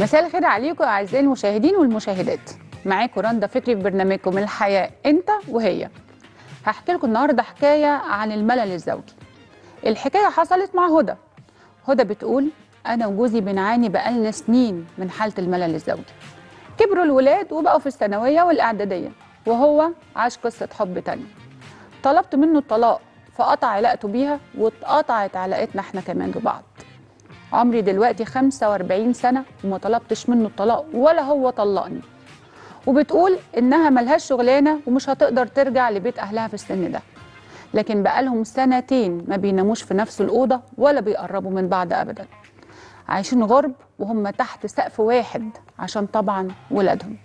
مساء الخير عليكم اعزائي المشاهدين والمشاهدات. معاكم رندا فكري في برنامجكم الحياه انت وهي. هحكي لكم النهارده حكايه عن الملل الزوجي. الحكايه حصلت مع هدى بتقول انا وجوزي بنعاني بقالنا سنين من حاله الملل الزوجي. كبروا الولاد وبقوا في الثانويه والاعداديه وهو عاش قصه حب تانيه. طلبت منه الطلاق فقطع علاقته بيها واتقطعت علاقتنا احنا كمان ببعض. عمري دلوقتي 45 سنه وما طلبتش منه الطلاق ولا هو طلقني. وبتقول انها ملهاش شغلانه ومش هتقدر ترجع لبيت اهلها في السن ده. لكن بقالهم سنتين ما بيناموش في نفس الاوضه ولا بيقربوا من بعض ابدا. عايشين غرب وهم تحت سقف واحد عشان طبعا ولادهم.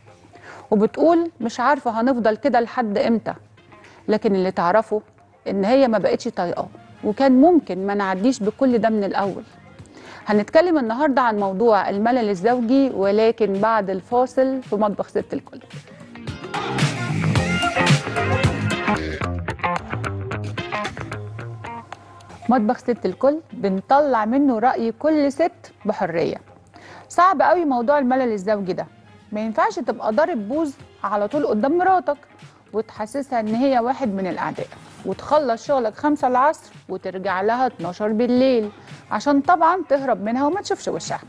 وبتقول مش عارفه هنفضل كده لحد امتى. لكن اللي تعرفه ان هي ما بقتش طايقاه وكان ممكن ما نعديش بكل ده من الاول. هنتكلم النهارده عن موضوع الملل الزوجي ولكن بعد الفاصل في مطبخ ست الكل. مطبخ ست الكل بنطلع منه رأي كل ست بحرية. صعب قوي موضوع الملل الزوجي ده. ما ينفعش تبقى ضارب بوز على طول قدام مراتك وتحسسها ان هي واحد من الاعداء وتخلص شغلك 5 العصر وترجع لها 12 بالليل عشان طبعا تهرب منها وما تشوفش وشها.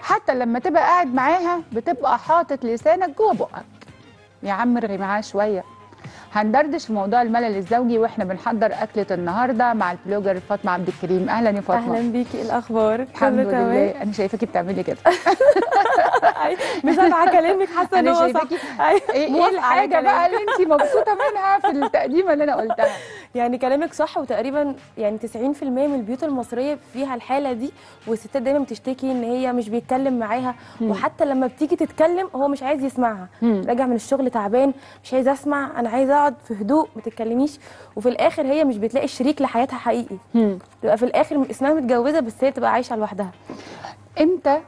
حتى لما تبقى قاعد معاها بتبقى حاطط لسانك جوه بقك. يا عم ارغي معاها شويه. هندردش في موضوع الملل الزوجي واحنا بنحضر اكله النهارده مع البلوجر فاطمه عبد الكريم. اهلا يا فاطمه. اهلا بيكي. الاخبار؟ الحمد لله. انا شايفاكي بتعملي كده بسمع كلامك حاسه ان هو صح. ايه الحاجه بقى اللي انت مبسوطه منها في التقديمه اللي انا قلتها؟ يعني كلامك صح وتقريبا يعني 90% من البيوت المصريه فيها الحاله دي والستات دايما بتشتكي ان هي مش بيتكلم معاها وحتى لما بتيجي تتكلم هو مش عايز يسمعها. راجع من الشغل تعبان مش عايز اسمع انا عايز اقعد في هدوء ما تتكلميش وفي الاخر هي مش بتلاقي شريك لحياتها حقيقي. تبقى في الاخر اسمها متجوزه بس هي تبقى عايشه لوحدها. امتى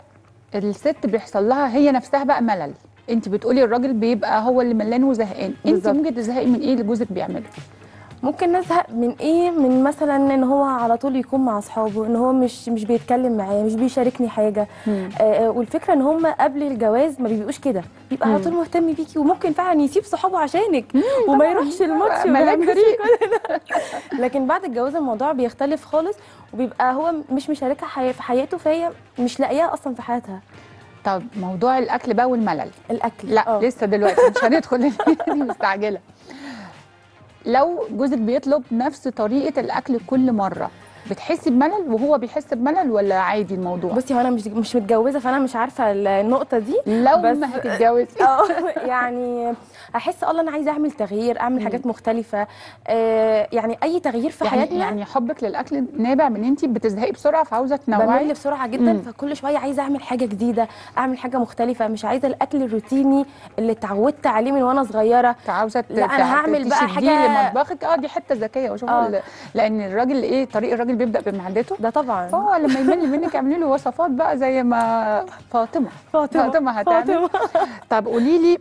الست بيحصل لها هي نفسها بقى ملل؟ انت بتقولي الراجل بيبقى هو اللي ملان وزهقان، انت ممكن تزهقي من ايه اللي جوزك بيعمله؟ ممكن نزهق من ايه؟ من مثلا ان هو على طول يكون مع اصحابه، ان هو مش بيتكلم معايا، مش بيشاركني حاجه. والفكره ان هم قبل الجواز ما بيبقوش كده، بيبقى على طول مهتم بيكي وممكن فعلا يسيب صحابه عشانك وما يروحش الماتش لكن بعد الجواز الموضوع بيختلف خالص وبيبقى هو مش مشاركها في حياته فهي مش لاقياها اصلا في حياتها. طب موضوع الاكل بقى والملل. الاكل لا لسه دلوقتي مش هندخل مستعجله. لو جوزك بيطلب نفس طريقه الاكل كل مره بتحسي بملل وهو بيحس بملل ولا عادي الموضوع؟ بصي هو انا مش متجوزه فانا مش عارفه النقطه دي. لو ما هتتجوزي يعني احس الله انا عايزه اعمل تغيير اعمل حاجات مختلفه. يعني اي تغيير في حياتنا. يعني حبك للاكل نابع من انت بتزهقي بسرعه فعاوزه تنوعي. بمل بسرعه جدا فكل شويه عايزه اعمل حاجه جديده اعمل حاجه مختلفه مش عايزه الاكل الروتيني اللي اتعودت عليه من وانا صغيره. عاوزه لا انا هعمل بقى حاجه لمطبخك. دي حته ذكيه وشوف لان الراجل ايه طريق الراجل بيبدأ بمعدته ده طبعا فهو لما يمل منك اعملي له وصفات بقى زي ما فاطمة هتعمل. طب قولي لي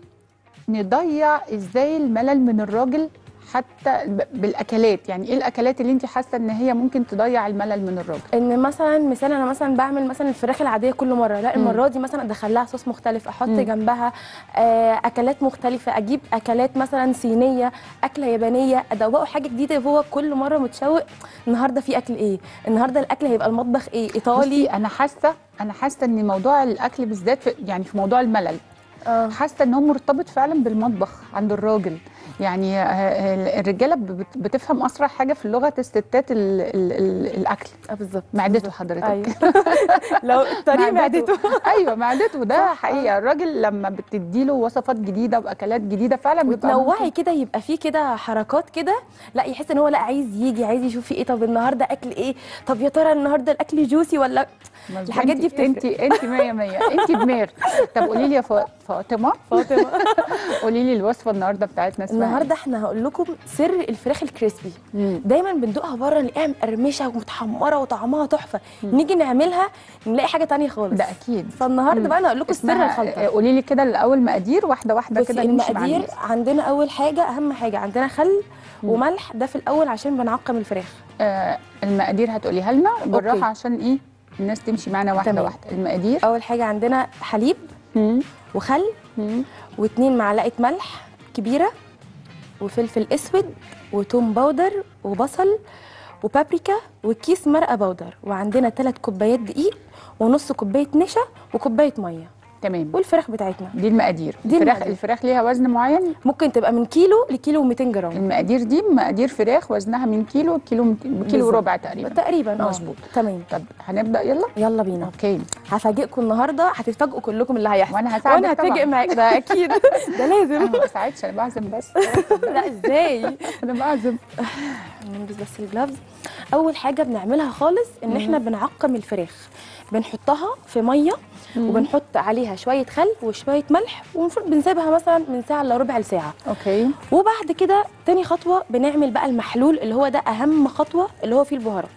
نضيع ازاي الملل من الراجل حتى بالاكلات؟ يعني ايه الاكلات اللي انت حاسه ان هي ممكن تضيع الملل من الراجل؟ ان مثلا مثال انا مثلا بعمل مثلا الفراخ العاديه كل مره لا المره دي مثلا ادخل لها صوص مختلف احط جنبها اكلات مختلفه اجيب اكلات مثلا صينيه اكله يابانيه ادوقه حاجه جديده وهو كل مره متشوق النهارده في اكل ايه النهارده الاكل هيبقى المطبخ ايه ايطالي. انا حاسه ان موضوع الاكل بالذات يعني في موضوع الملل حاسه ان هو مرتبط فعلا بالمطبخ عند الراجل. يعني الرجاله بتفهم اسرع حاجه في لغه الستات الاكل. بالظبط معدته حضرتك. لو الطريق معدته ايوه معدته ده حقيقه. الراجل لما بتديله وصفات جديده واكلات جديده فعلا بتنوعي كده يبقى فيه كده حركات كده لا يحس ان هو لا عايز يجي عايز يشوف في ايه طب النهارده اكل ايه طب يا ترى النهارده الاكل جوسي ولا الحاجات دي بتفرق. انت 100 انت دماغ. طب قولي لي يا فاطمه قولي لي الوصفه النهارده بتاعتنا. النهارده احنا هقول لكم سر الفراخ الكريسبي. دايما بندوقها بره نلاقيها مقرمشه ومتحمره وطعمها تحفه نيجي نعملها نلاقي حاجه ثانيه خالص. ده اكيد. فالنهارده بقى انا هقول لكم سر الخلطه. قولي لي كده الاول مقادير واحده واحده كده نمشي معاها. المقادير عندنا اول حاجه اهم حاجه عندنا خل وملح ده في الاول عشان بنعقم الفراخ. المقادير هتقوليها لنا بالراحه عشان ايه الناس تمشي معانا واحده تمام. واحده. المقادير اول حاجه عندنا حليب وخل و2 معلقه ملح كبيره وفلفل اسود وتوم باودر وبصل وبابريكا وكيس مرقه باودر، وعندنا 3 كوبايات دقيق ونص كوبايه نشا وكوبايه ميه. تمام. والفراخ بتاعتنا دي المقادير. الفراخ ليها وزن معين؟ ممكن تبقى من كيلو لكيلو و200 جرام. المقادير دي مقادير فراخ وزنها من كيلو لكيلو، كيلو وربع تقريبا. تقريبا مظبوط. تمام. طب هنبدا يلا؟ يلا بينا. اوكي. هفاجئكم النهارده، هتتفاجئوا كلكم اللي هيحصل. وانا هتفاجئ معاك ده اكيد. ده لازم. انا ما بساعدش، انا بعزم بس. لا ازاي؟ انا بعزم. نلبس بس الجلافز. اول حاجه بنعملها خالص ان احنا بنعقم الفراخ، بنحطها في ميه وبنحط عليها شويه خل وشويه ملح، والمفروض بنسيبها مثلا من ساعه الا ربع لساعه. اوكي. وبعد كده تاني خطوه بنعمل بقى المحلول اللي هو ده اهم خطوه، اللي هو فيه البهارات.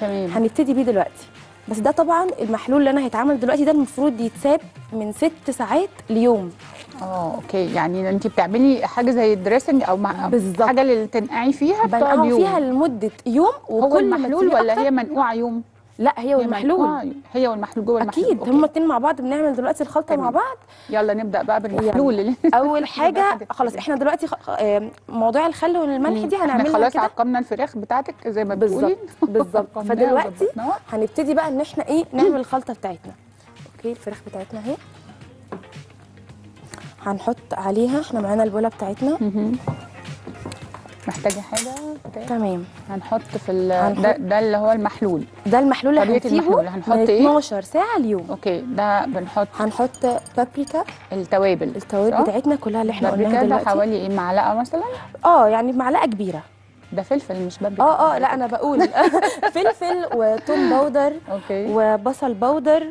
تمام. هنبتدي بيه دلوقتي، بس ده طبعا المحلول اللي انا هيتعمل دلوقتي ده المفروض يتساب من 6 ساعات ليوم. اوكي. يعني انت بتعملي حاجه زي الدريسنج او حاجه اللي تنقعي فيها بتقعد يوم؟ فيها لمده يوم. وكل المحلول ولا هي منقوعه يوم؟ لا هي والمحلول. هي والمحلول جوه المحلول. اكيد. هما الاتنين مع بعض. بنعمل دلوقتي الخلطه مع بعض. يلا نبدا بقى بالمحلول. يعني اول حاجه خلاص احنا دلوقتي موضوع الخل والملح دي هنعملها كده. خلاص عقمنا الفراخ بتاعتك زي ما بتقولي. بالظبط. فدلوقتي هنبتدي بقى ان احنا ايه نعمل الخلطه بتاعتنا. اوكي. الفراخ بتاعتنا اهي هنحط عليها، احنا معانا البوله بتاعتنا. محتاجه حاجه؟ تمام. هنحط في ده اللي هو المحلول. ده المحلول اللي هنجيبه. هنحط ايه؟ 12 ساعه اليوم. اوكي. ده بنحط بابريكا. التوابل بتاعتنا كلها اللي احنا قلناها دلوقتي. ده حوالي ايه، معلقه مثلا؟ يعني معلقه كبيره. ده فلفل مش بابريكا. لا انا بقول فلفل وتوم باودر. اوكي. وبصل باودر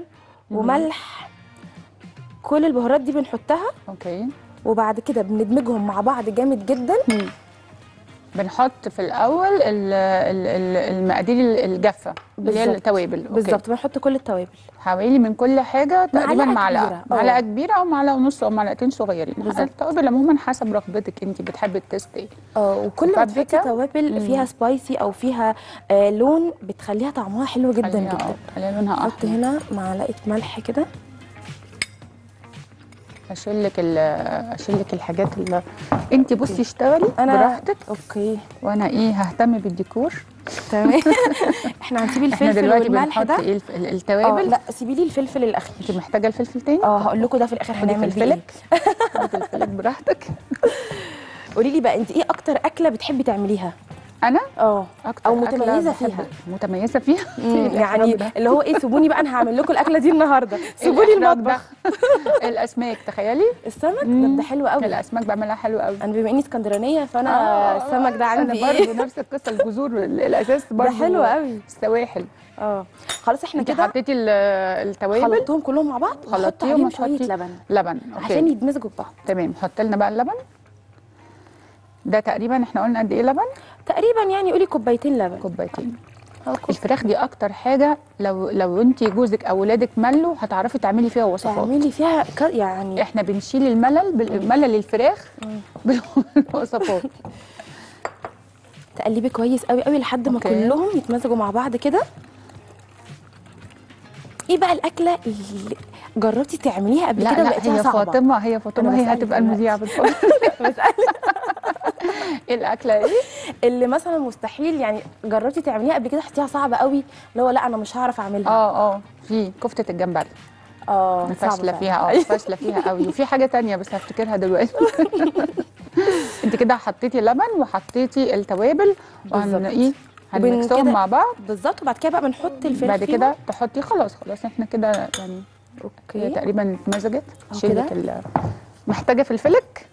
وملح. كل البهارات دي بنحطها. اوكي. وبعد كده بندمجهم مع بعض جامد جدا. بنحط في الاول المقادير الجافه اللي هي التوابل. بالظبط. بنحط كل التوابل حوالي من كل حاجه تقريبا معلقه. معلقه كبيره او معلقه ونص او معلقتين صغيرين. التوابل عموما حسب رغبتك انت بتحبي التست ايه. وكل ما تحطي توابل فيها سبايسي او فيها لون بتخليها طعمها حلو جدا جدا. خليها لونها احمر. نحط هنا معلقه ملح كده. اشيلك الحاجات اللي انت بصي اشتغلي براحتك. اوكي. وانا ههتم بالديكور. تمام. احنا هنسيب الفلفل والملح ده. احنا دلوقتي التوابل. لا سيبي لي الفلفل الاخير. انت محتاجه الفلفل تاني؟ هقول لكم ده في الاخر هنعمل فلفلك. فلفلك براحتك. قولي لي بقى انت ايه اكتر اكله بتحبي تعمليها؟ انا اكتر متميزه فيها. متميزه فيها يعني اللي هو ايه، سيبوني بقى انا هعمل لكم الاكله دي النهارده، سيبوني المطبخ. الاسماك. تخيلي السمك ده حلو قوي. الاسماك بعملها حلو قوي. انا بما اني اسكندرانيه فانا السمك ده عندي انا برضه نفس القصه. الجذور الاساس برضه ده حلو قوي. السواحل. خلاص احنا كده حطيتي التوابل، خلطتهم كلهم مع بعض، خلطتيهم شويه لبن عشان يتمزجوا ببعض. تمام. حطي لنا بقى اللبن ده. تقريبا احنا قلنا قد ايه لبن؟ تقريبا يعني قولي كوبايتين لبن. كوبايتين. الفراخ دي اكتر حاجه لو انت جوزك او ولادك ملوا هتعرفي تعملي فيها وصفات. تعملي فيها يعني احنا بنشيل ملل الفراخ بالوصفات. تقلبي كويس قوي قوي لحد ما كلهم يتمزجوا مع بعض كده. ايه بقى الاكله اللي جربتي تعمليها قبل كده ولقيتيها صعبه؟ هي فاطمه هي هتبقى المذيعه. بتقولي ايه الاكله اللي مثلا مستحيل يعني جربتي تعمليها قبل كده حسيتيها صعبه قوي، اللي هو لا انا مش هعرف اعملها؟ في كفته الجمبري. فاشله فيها. فاشله فيها قوي. وفي حاجه تانية بس هفتكرها دلوقتي. انت كده حطيتي لبن وحطيتي التوابل هنمكسهم مع بعض. بالظبط. وبعد كده بقى بنحط الفلفل. بعد كده تحطيه. خلاص احنا كده يعني اوكي تقريبا اتمزجت. شيلت محتاجه فلفلك.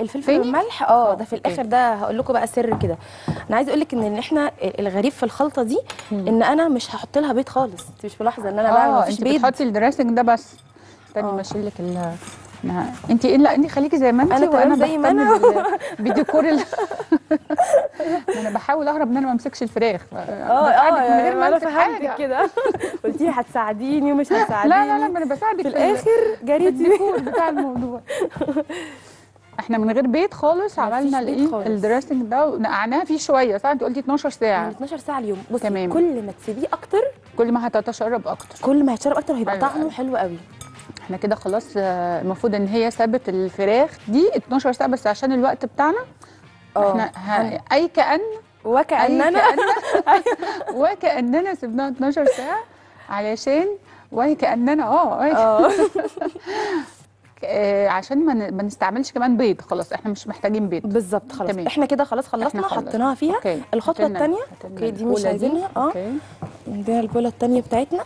الفلفل والملح. ده في الاخر ده هقول لكم بقى سر كده. انا عايزه اقول لك ان احنا الغريب في الخلطه دي ان انا مش هحط لها بيض خالص. انت مش ملاحظه ان انا بعمل مفيش بيض؟ انت بتحطي الدريسنج ده بس. استني ما اشيل لك انت لا انت خليكي زي ما انت. وانا زي ما انا بديكور انا بحاول اهرب ان انا ما امسكش الفراخ. من غير ما امسك حاجه كده. قلتي هتساعديني ومش هتساعديني. لا انا بساعدك في الاخر. جريتي الديكور بتاع الموضوع. احنا من غير بيت خالص عملنا الدريسنج ده ونقعناها فيه شويه، صح؟ انت قلتي 12 ساعه، يعني 12 ساعه اليوم. بصي كل ما تسيبيه اكتر كل ما هتتشرب اكتر، هيبقى طعمه حلو قوي. احنا كده خلاص المفروض ان هي سابت الفراخ دي 12 ساعه، بس عشان الوقت بتاعنا احنا اي كأن وكأننا سيبناها 12 ساعه علشان عشان ما نستعملش كمان بيض. خلاص احنا مش محتاجين بيض بالظبط. خلاص احنا كده خلاص خلصنا، حطيناها فيها. أوكي. الخطوه الثانيه دي مش عايزينها. عندنا البوله الثانيه بتاعتنا،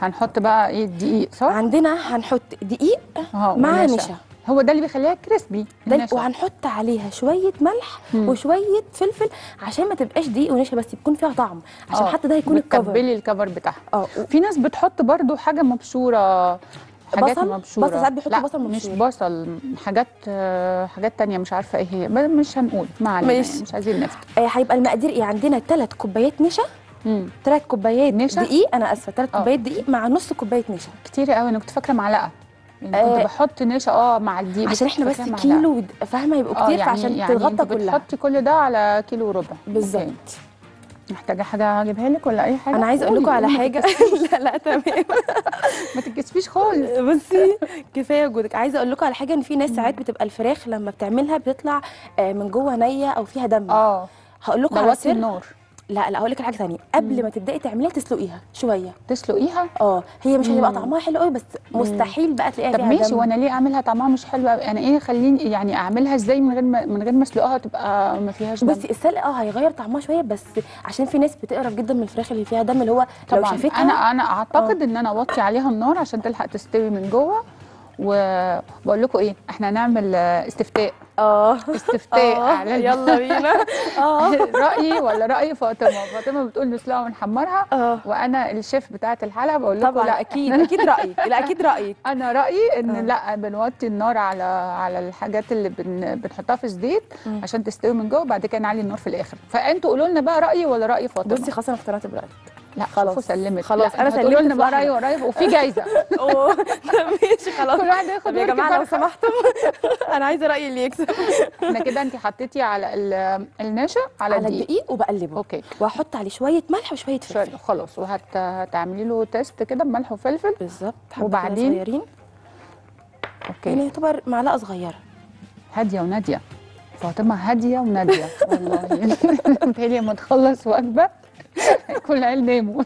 هنحط بقى ايه؟ الدقيق، صح؟ عندنا هنحط دقيق مع نشا، هو ده اللي بيخليها كريسبي، وهنحط عليها شويه ملح وشويه فلفل عشان ما تبقاش دقيق ونشا بس، يكون فيها طعم، عشان حتى ده هيكون الكفر. بتكبلي الكفر بتاعها. في ناس بتحط برضو حاجه مبشوره، حاجات مبشوره، بصل ساعات بيحطوا بصل مبشور، مش بصل، حاجات ثانيه مش عارفه ايه هي، مش هنقول، ما علينا، يعني مش عايزين نفتي. هيبقى المقادير ايه؟ عندنا 3 كوبايات نشا، 3 كوبايات نشا دقيق، انا اسفه 3 كوبايات دقيق مع نص كوبايه نشا. كتير قوي، انا كنت فاكره معلقه، يعني كنت بحط نشا مع الدقيق، عشان احنا بس كيلو، فاهمه؟ يبقوا كتير، فعشان يعني تتغطى كلها، بتحطي كل ده على كيلو وربع بالظبط. محتاجه حاجه اجيبها لك ولا اي حاجه؟ انا عايزه اقول لكم على حاجه لا لا تمام ما تتكسفيش خالص، بصي كفايه وجودك. عايزه اقول لكم على حاجه، ان في ناس ساعات بتبقى الفراخ لما بتعملها بتطلع من جوه نيه او فيها دم. هقول لكم على سر النار. لا هقول لك حاجه ثانيه، قبل ما تبداي تعمليها تسلقيها شويه، هي مش هيبقى طعمها حلو قوي، بس مستحيل بقى تلاقيها فيها دم. طب ماشي، وانا ليه اعملها طعمها مش حلو قوي؟ انا ايه خليني يعني اعملها ازاي من غير ما اسلقها تبقى ما فيهاش دم؟ بصي السلق هيغير طعمها شويه، بس عشان في ناس بتقرف جدا من الفراخ اللي فيها دم، اللي هو لو شافتها. انا اعتقد ان انا اوطي عليها النار عشان تلحق تستوي من جوه. وبقول لكم ايه، احنا هنعمل استفتاء. استفتاء على يلا بينا. رايي ولا راي فاطمه بتقول نسلقها ونحمرها، وانا الشيف بتاعه الحلقه بقول لكم لا اكيد رايك انا رايي ان لا، بنوطي النار على الحاجات اللي بنحطها في الزيت عشان تستوي من جوه، وبعد كده نعلي النار في الاخر. فانتوا قولوا لنا بقى رايي ولا راي فاطمه. بصي خلاص انا اقتنعت برايك. لا خلاص سلمت، خلاص انا سلمت برايي ورايي، وفي جايزه. ماشي خلاص، كل واحد ياخد يا جماعه لو سمحتوا انا عايزه رايي اللي يكسب. احنا كده انت حطيتي على النشا على الدقيق، وبقلبه. اوكي، وهحط عليه شويه ملح وشويه فلفل. خلاص، وهتعملي له تيست كده بملح وفلفل بالظبط، وبعدين صغيرين. اوكي، يعني يعتبر معلقه صغيره. هاديه وناديه، فاطمه هاديه وناديه والله. متهيألي لما تخلص وجبه كل عيال ناموا.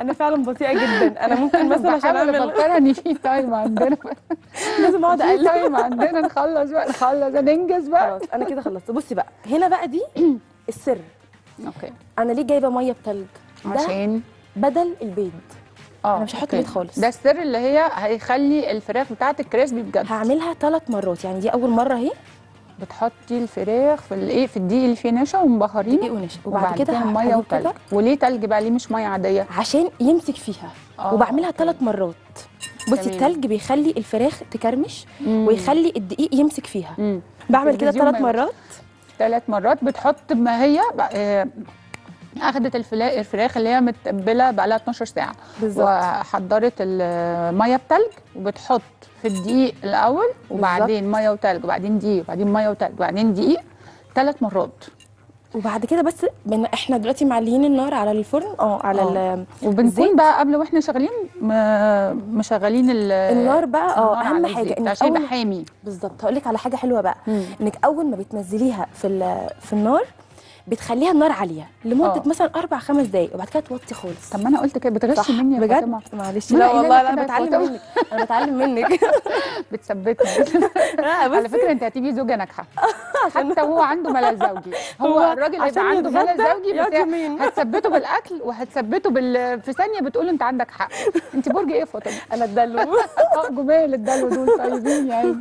انا فعلا بطيئه جدا، انا ممكن مثلا عشان افكرها ان في تايم عندنا لازم اقعد اقلب. تايم عندنا، نخلص بقى ننجز بقى. خلاص انا كده خلصت. بصي بقى هنا بقى دي السر. اوكي، انا ليه جايبه ميه بتلج؟ عشان بدل البيض. انا مش هحط بيض خالص. ده السر اللي هي هيخلي الفراخ بتاعتك كريسبي بجد. هعملها 3 مرات، يعني دي اول مره اهي. بتحطي الفراخ في في الدقيق اللي فيه نشا ومبهرينه، دقيق ونشا، وبعد كده ميه وتلج. وليه تلج بقى؟ ليه مش ميه عاديه؟ عشان يمسك فيها. وبعملها 3 مرات. بصي التلج بيخلي الفراخ تكرمش ويخلي الدقيق يمسك فيها. بعمل كده 3 مرات. 3 مرات بتحط، ما هي اخدت الفراخ اللي هي متقبله بقى لها 12 ساعه بالظبط، وحضرت الميه بتلج، وبتحط في الدقيق الاول، وبعدين ميه وتلج، وبعدين دقيق، وبعدين ميه وتلج، وبعدين دقيق. 3 مرات، وبعد كده بس احنا دلوقتي معليين النار على الفرن على وبنكون بقى قبل واحنا شغالين مشغلين النار بقى. اهم حاجه ان عشان يبقى حامي بالظبط. هقول لك على حاجه حلوه بقى، انك اول ما بتنزليها في النار بتخليها النار عاليه لمده مثلا 4-5 دقائق، وبعد كده توطي خالص. طب ما انا قلت كده، بتغشي مني يا فاطمه معلش. لا والله انا بتعلم منك، بتثبتني. على فكره انت هتبقي زوجه ناجحه، حتى هو عنده ملل زوجي، هو الراجل هيبقى عنده ملل زوجي، بس هتثبته بالاكل وهتثبته في ثانيه بتقول انت عندك حق. انت برج ايه فاطمه؟ انا الدلو. جمال الدلو دول طيبين، يعني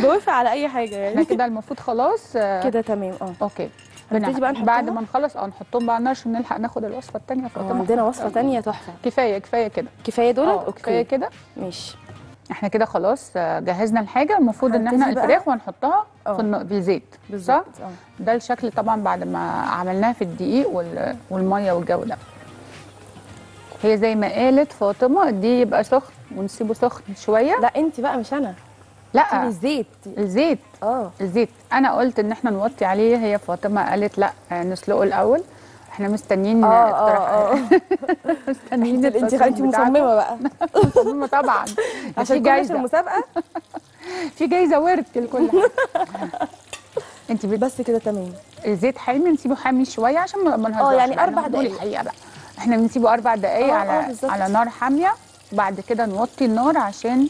بوافق على اي حاجه. يعني احنا كده المفروض خلاص كده تمام. اوكي، بعد ما نخلص نحطهم بقى على النار عشان نلحق ناخد الوصفه الثانيه. عندنا وصفه ثانيه تحفه. كفايه كده، كفايه دول. كفايه كده، ماشي. احنا كده خلاص جهزنا الحاجه، المفروض ان احنا الفراخ وهنحطها في الزيت بالظبط. ده الشكل طبعا بعد ما عملناها في الدقيق والميه والجو ده. هي زي ما قالت فاطمه دي يبقى سخن ونسيبه سخن شويه. لا انت بقى مش انا، لا الزيت. الزيت الزيت انا قلت ان احنا نوطي عليه، هي فاطمه قالت لا نسلقه الاول. احنا مستنيين مستنيين انت مصممه بقى مصممه طبعا عشان جايزه المسابقه في جايزه ورد لكل حاجه. انت بس كده تمام. الزيت حامي نسيبه حامي شويه عشان ما نهزرش. يعني 4 دقايق الحقيقه بقى احنا بنسيبه 4 دقايق على نار حاميه، بعد كده نوطي النار عشان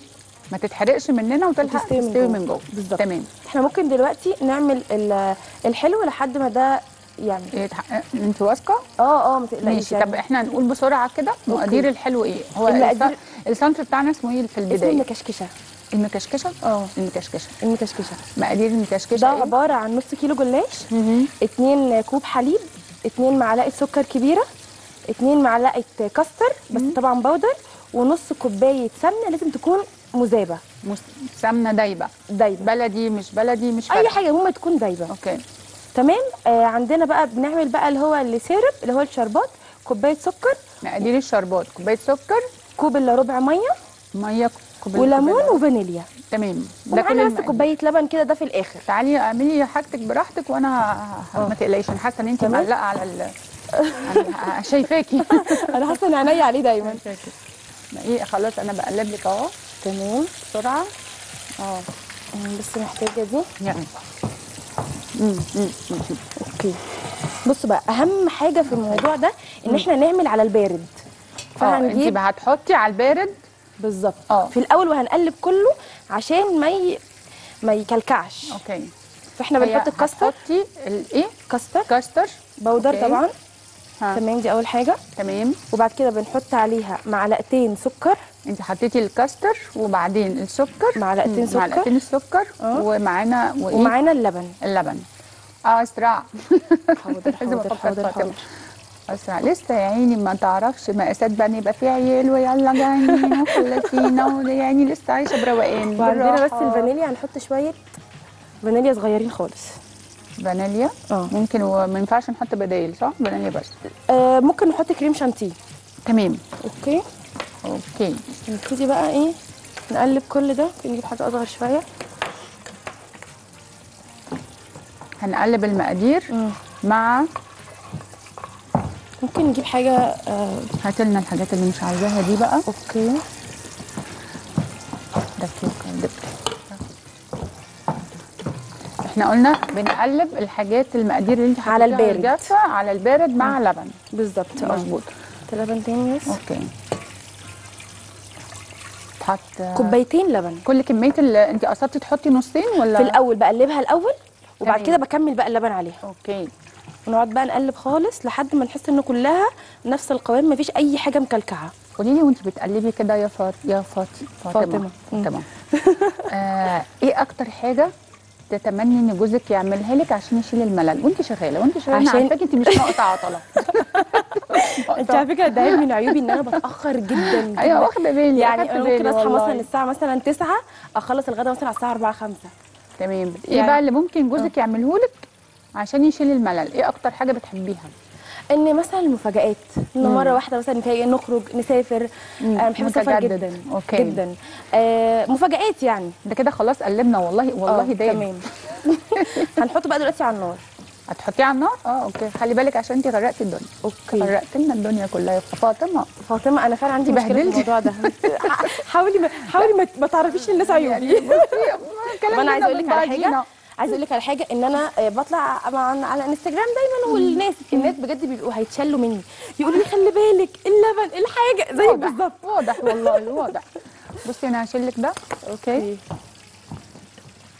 ما تتحرقش مننا وتلحق تستوي من جوه. تمام. احنا ممكن دلوقتي نعمل الحلو لحد ما ده يعني يتحقق. انت واثقه؟ ما تقلقيش. ماشي يعني. طب احنا هنقول بسرعه كده مقادير الحلو ايه؟ هو الصنف بتاعنا اسمه ايه في البدايه؟ اسمه المكشكشه. المكشكشه؟ المكشكشه. المكشكشه مقادير المكشكشه ده إيه؟ عباره عن نص كيلو جلاش، 2 كوب حليب، 2 معلقه سكر كبيره، 2 معلقه كاستر بس طبعا باودر، ونص كوبايه سمنه لازم تكون مذابه. سمنه دايبه. دايبه بلدي مش بلدي مش فارقه، اي حاجه المهم تكون دايبه. اوكي تمام. عندنا بقى بنعمل بقى اللي هو السيرب اللي هو الشربات. كوبايه سكر. مقادير الشربات كوبايه سكر، كوب الا ربع ميه وليمون وفانيليا. تمام. ده كل بس كوبايه لبن كده ده في الاخر. تعالي اعملي حاجتك براحتك وانا ما تقلقيش. انا حاسه ان انت معلقه على شايفاكي انا حاسه ان عينيا عليه دايما. ايه خلاص انا بقلب لك اهو. تمام بسرعه. بس محتاجه دي يعني. اوكي بصوا بقى اهم حاجه في الموضوع ده ان احنا نعمل على البارد. انت بقى هتحطي على البارد بالظبط في الاول وهنقلب كله عشان ما يكلكعش. اوكي. فاحنا بنحط الكاستر. هتحطي الايه؟ كاستر. كاستر باودر طبعا. تمام دي اول حاجه. تمام. وبعد كده بنحط عليها 2 معلقة سكر. انت حطيتي الكاستر وبعدين السكر. 2 معلقة سكر. 2 معلقة سكر ومعانا ومعانا اللبن. اللبن اسرع حاضر حاضر حاضر حاضر اسرع. لسه يا عيني ما تعرفش مقاسات بقى ان يبقى في عيال ويلا جايين وخلصينا يعني لسه عايشه بروقان. وعندنا بس الفانيليا هنحط شويه فانيليا صغيرين خالص. فانيليا ممكن وما ينفعش نحط بدايل صح؟ فانيليا بس. ممكن نحط كريم شانتيه. تمام. اوكي نبتدي بقى ايه نقلب كل ده. نجيب حاجه اصغر شويه. هنقلب المقادير مع ممكن نجيب حاجه. هاتي لنا الحاجات اللي مش عايزاها دي بقى. اوكي ده احنا قلنا بنقلب الحاجات المقادير اللي انت على البارد جافه على البارد مع لبن. بالظبط مظبوط. لبن تاني بس. اوكي. تحط 2 كوباية لبن. كل كميه اللي انت قصدتي تحطي نصين ولا في الاول بقلبها الاول وبعد كده بكمل بقى اللبن عليها. اوكي. ونقعد بقى نقلب خالص لحد ما نحس ان كلها نفس القوام مفيش اي حاجه مكلكعه. قولي لي وانت بتقلبي كده يا فاطمه تمام ايه اكتر حاجه تتمني ان جوزك يعملها لك عشان يشيل الملل وانت شغاله؟ وانت شغاله عشان فاكره انت مش ناقطه عطله. انت على فكره ده عيب من عيوبي ان انا بتاخر جدا. ايوه واخده بالي. يعني انا ممكن اصحى مثلا الساعه مثلا 9 اخلص الغدا مثلا على الساعه 4 5. تمام. ايه بقى اللي ممكن جوزك يعمله لك عشان يشيل الملل؟ ايه اكتر حاجه بتحبيها؟ ان مثلا المفاجآت ان مره واحده مثلا نخرج نسافر. انا بحب السفر جدا. اوكي جدا. مفاجآت يعني. ده كده خلاص قلبنا والله والله ده تمام. هنحطه بقى دلوقتي على النار. هتحطيه على النار؟ اوكي. خلي بالك عشان انت غرقتي الدنيا. اوكي. غرقت لنا الدنيا كلها يا فاطمه. فاطمه انا فعلا عندي مشكله في الموضوع ده. حاولي ما تعرفيش الناس عيوبي. انا عايزه اقول لك على حاجه. عايزه اقول لك على حاجه ان انا بطلع على انستجرام دايما والناس بجد بيبقوا هيتشلوا مني يقولوا لي خلي بالك اللبن الحاجه زي بالظبط. واضح والله واضح. بصي انا هشيل لك ده. اوكي.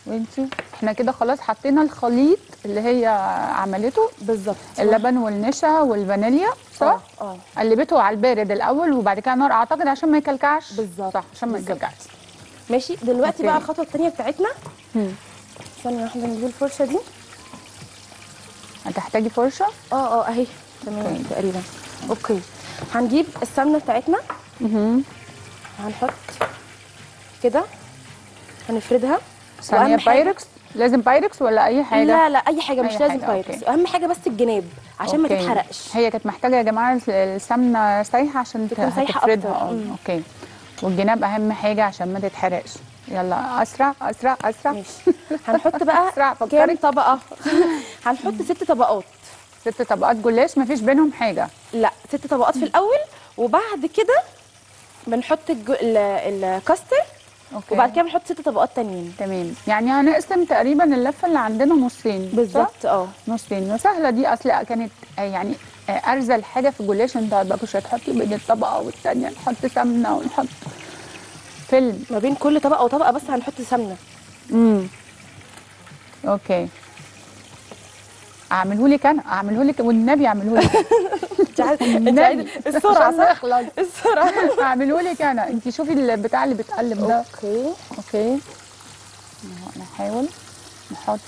وانتي احنا كده خلاص حطينا الخليط اللي هي عملته بالظبط. اللبن والنشا والفانيليا صح؟ قلبته على البارد الاول وبعد كده نار اعتقد عشان ما يكلكعش. بالظبط صح عشان ما يكلكعش. ماشي دلوقتي بقى الخطوه الثانيه بتاعتنا. ثانية واحدة نجيب الفرشة دي. هتحتاجي فرشة؟ اهي تمام تقريبا. اوكي. هنجيب السمنة بتاعتنا. هنحط كده هنفردها. سمنة بايركس لازم بايركس ولا اي حاجه؟ لا لا اي حاجه، مش لازم بايركس، اهم حاجه بس الجناب عشان ما تتحرقش. هي كانت محتاجه يا جماعه السمنه سايحه عشان تفردها. اوكي، والجناب اهم حاجه عشان ما تتحرقش. يلا اسرع اسرع اسرع. ماشي. هنحط بقى كام طبقه؟ هنحط 6 طبقات. 6 طبقات جلاش مفيش بينهم حاجه؟ لا، 6 طبقات في الاول، وبعد كده بنحط الكاستر. أوكي. وبعد كده بنحط 6 طبقات تانيين. تمام، يعني هنقسم تقريبا اللفه اللي عندنا نصين بالظبط. اه نصين، وسهله دي، اصل كانت يعني ارزل حاجه في الجلاش انت بقى مش هتحطي بين الطبقه والثانيه نحط سمنه ونحط فيلم ما بين كل طبقه وطبقه، بس هنحط سمنه. اوكي، اعملهولك انا، اعملهولك والنبي اعملهولك. انت عايزه السرعه صح؟ السرعه. اعملهولك انا، انت شوفي البتاع اللي بتقلب ده. اوكي اوكي، نحاول نحط.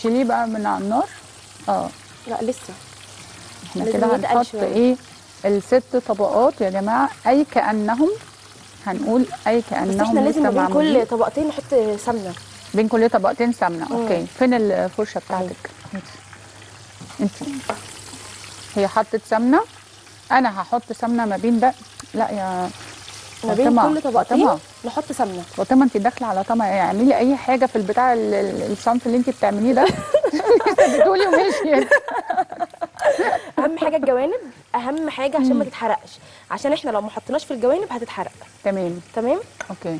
شيليه بقى من على النار. لا لسه، احنا كده هنحط ايه؟ ال6 طبقات يا جماعه، اي كانهم، هنقول اي كانهم. بس احنا لازم بين كل طبقتين نحط سمنه. بين كل طبقتين سمنه. اوكي، فين الفرشه بتاعتك؟ انت هي حطت سمنه، انا هحط سمنه ما بين ده. لا يا ما بين كل طبقتين نحط سمنه. فاطمه انت داخله على طمع، اعملي اي حاجه في البتاع الصنف اللي انت بتعمليه ده. بتقولي وماشيه. اهم حاجه الجوانب، اهم حاجه عشان ما تتحرقش، عشان احنا لو ما حطيناش في الجوانب هتتحرق. تمام تمام. اوكي،